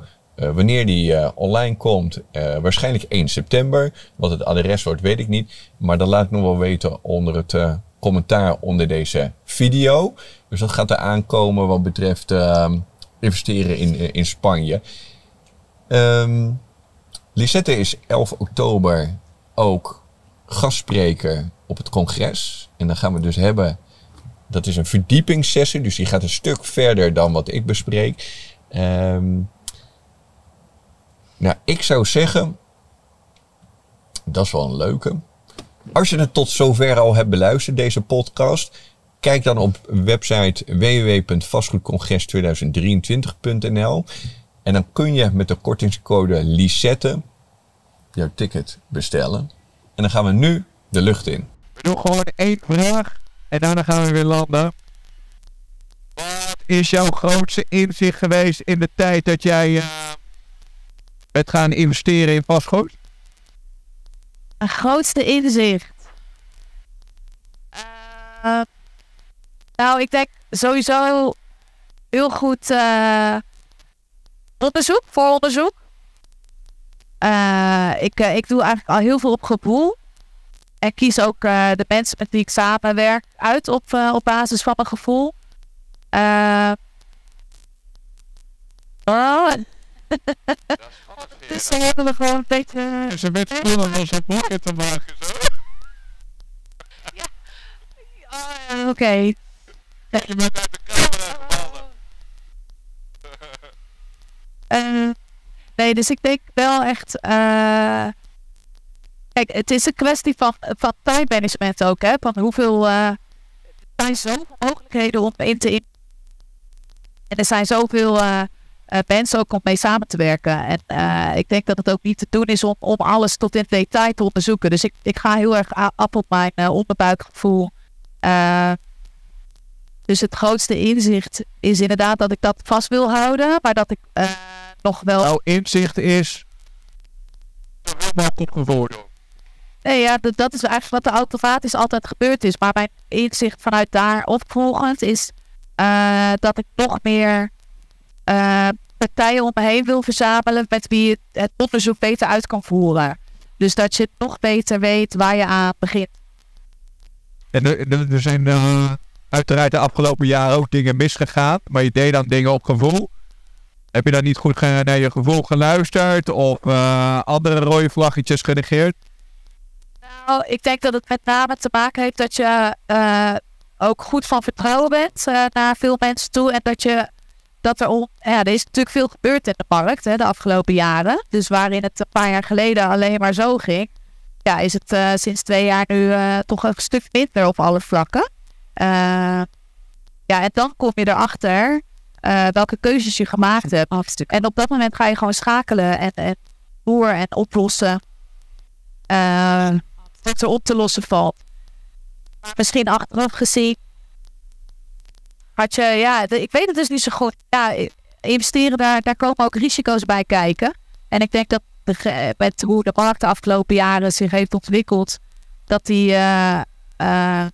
wanneer die uh, online komt. Uh, waarschijnlijk eerste september. Wat het adres wordt, weet ik niet. Maar dat laat ik nog wel weten onder het uh, commentaar onder deze video. Dus dat gaat er aankomen wat betreft uh, investeren in, in Spanje. Um, Lisette is elf oktober ook gastspreker op het congres. En dan gaan we dus hebben, dat is een verdiepingssessie. Dus die gaat een stuk verder dan wat ik bespreek. Um, nou, ik zou zeggen, dat is wel een leuke. Als je het tot zover al hebt beluisterd, deze podcast, kijk dan op website w w w punt vastgoedcongres tweeduizend drieëntwintig punt n l en dan kun je met de kortingscode Lisette jouw ticket bestellen. En dan gaan we nu de lucht in. We doen gewoon één vraag en daarna gaan we weer landen. Wat is jouw grootste inzicht geweest in de tijd dat jij uh, bent gaan investeren in vastgoed? Mijn grootste inzicht? Uh, nou, ik denk sowieso heel goed uh, onderzoek, vooronderzoek. Uh, ik, uh, ik doe eigenlijk al heel veel op gevoel. En kies ook uh, de mensen met wie ik samenwerk uit op, uh, op basis van mijn gevoel. Uh, oh. Dus ze hebben er gewoon een beetje... Ze werd voelen als een boekje te maken, zo. Ja. Oh, oké. Okay. Je bent uit de camera gevallen. Uh, nee, dus ik denk wel echt... Uh, kijk, het is een kwestie van, van tijdmanagement ook, hè. Van hoeveel... Uh, er zijn zoveel mogelijkheden om in te... In- en er zijn zoveel... Uh, Uh, mensen ook om mee samen te werken. En uh, ik denk dat het ook niet te doen is om, om alles tot in detail te onderzoeken. Dus ik, ik ga heel erg af op mijn uh, onderbuikgevoel. Uh, dus het grootste inzicht is inderdaad dat ik dat vast wil houden. Maar dat ik uh, nog wel... Nou, inzicht is... Nee, ja, d- dat is eigenlijk wat er automatisch altijd gebeurd is. Maar mijn inzicht vanuit daar opvolgend is uh, dat ik nog meer... Uh, partijen om me heen wil verzamelen met wie je het onderzoek beter uit kan voeren. Dus dat je nog beter weet waar je aan begint. En er, er zijn uh, uiteraard de afgelopen jaren ook dingen misgegaan, maar je deed dan dingen op gevoel. Heb je dan niet goed naar je gevoel geluisterd of uh, andere rode vlaggetjes genegeerd? Nou, ik denk dat het met name te maken heeft dat je uh, ook goed van vertrouwen bent uh, naar veel mensen toe en dat je Dat er, on- ja, er is natuurlijk veel gebeurd in de markt hè, de afgelopen jaren. Dus waarin het een paar jaar geleden alleen maar zo ging. Ja, is het uh, sinds twee jaar nu uh, toch een stuk minder op alle vlakken. Uh, ja, en dan kom je erachter uh, welke keuzes je gemaakt hebt. En op dat moment ga je gewoon schakelen en, en boeren en oplossen. Uh, wat er op te lossen valt. Misschien achteraf gezien. Had je, ja, ik weet het dus niet zo goed. Ja, investeren, daar, daar komen ook risico's bij kijken. En ik denk dat de, met hoe de markt de afgelopen jaren zich heeft ontwikkeld, dat die uh, uh,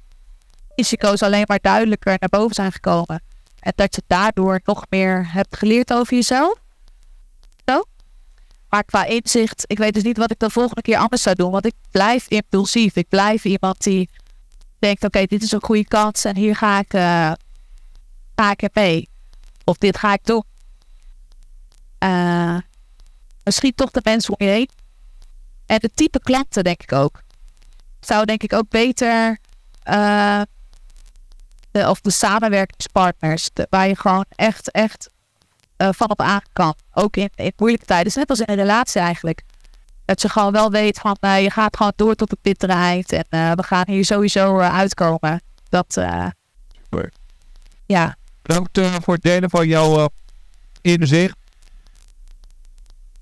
risico's alleen maar duidelijker naar boven zijn gekomen. En dat je daardoor nog meer hebt geleerd over jezelf. Zo. Maar qua inzicht, ik weet dus niet wat ik de volgende keer anders zou doen. Want ik blijf impulsief. Ik blijf iemand die denkt, oké, okay, dit is een goede kans en hier ga ik, uh, ga ik er mee. Of dit ga ik doen. Uh, misschien toch de mensen om je heen. En de type klanten, denk ik ook. Zou denk ik ook beter... Uh, de, of de samenwerkingspartners. De, waar je gewoon echt, echt... Uh, van op aan kan. Ook in, in moeilijke tijden. Dus net als in een relatie eigenlijk. Dat je gewoon wel weet van uh, je gaat gewoon door tot de pittere eind. En uh, we gaan hier sowieso uh, uitkomen. Dat. Uh, Super. Ja. Bedankt uh, voor het delen van jouw uh, inzicht.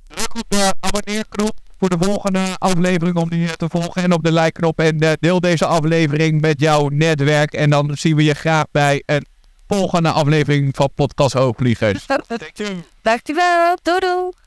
Druk op de abonneerknop voor de volgende aflevering om die te volgen. En op de like knop. En uh, deel deze aflevering met jouw netwerk. En dan zien we je graag bij een volgende aflevering van Podcast Hoogvliegers. Dankjewel. Dankjewel. Doei doei.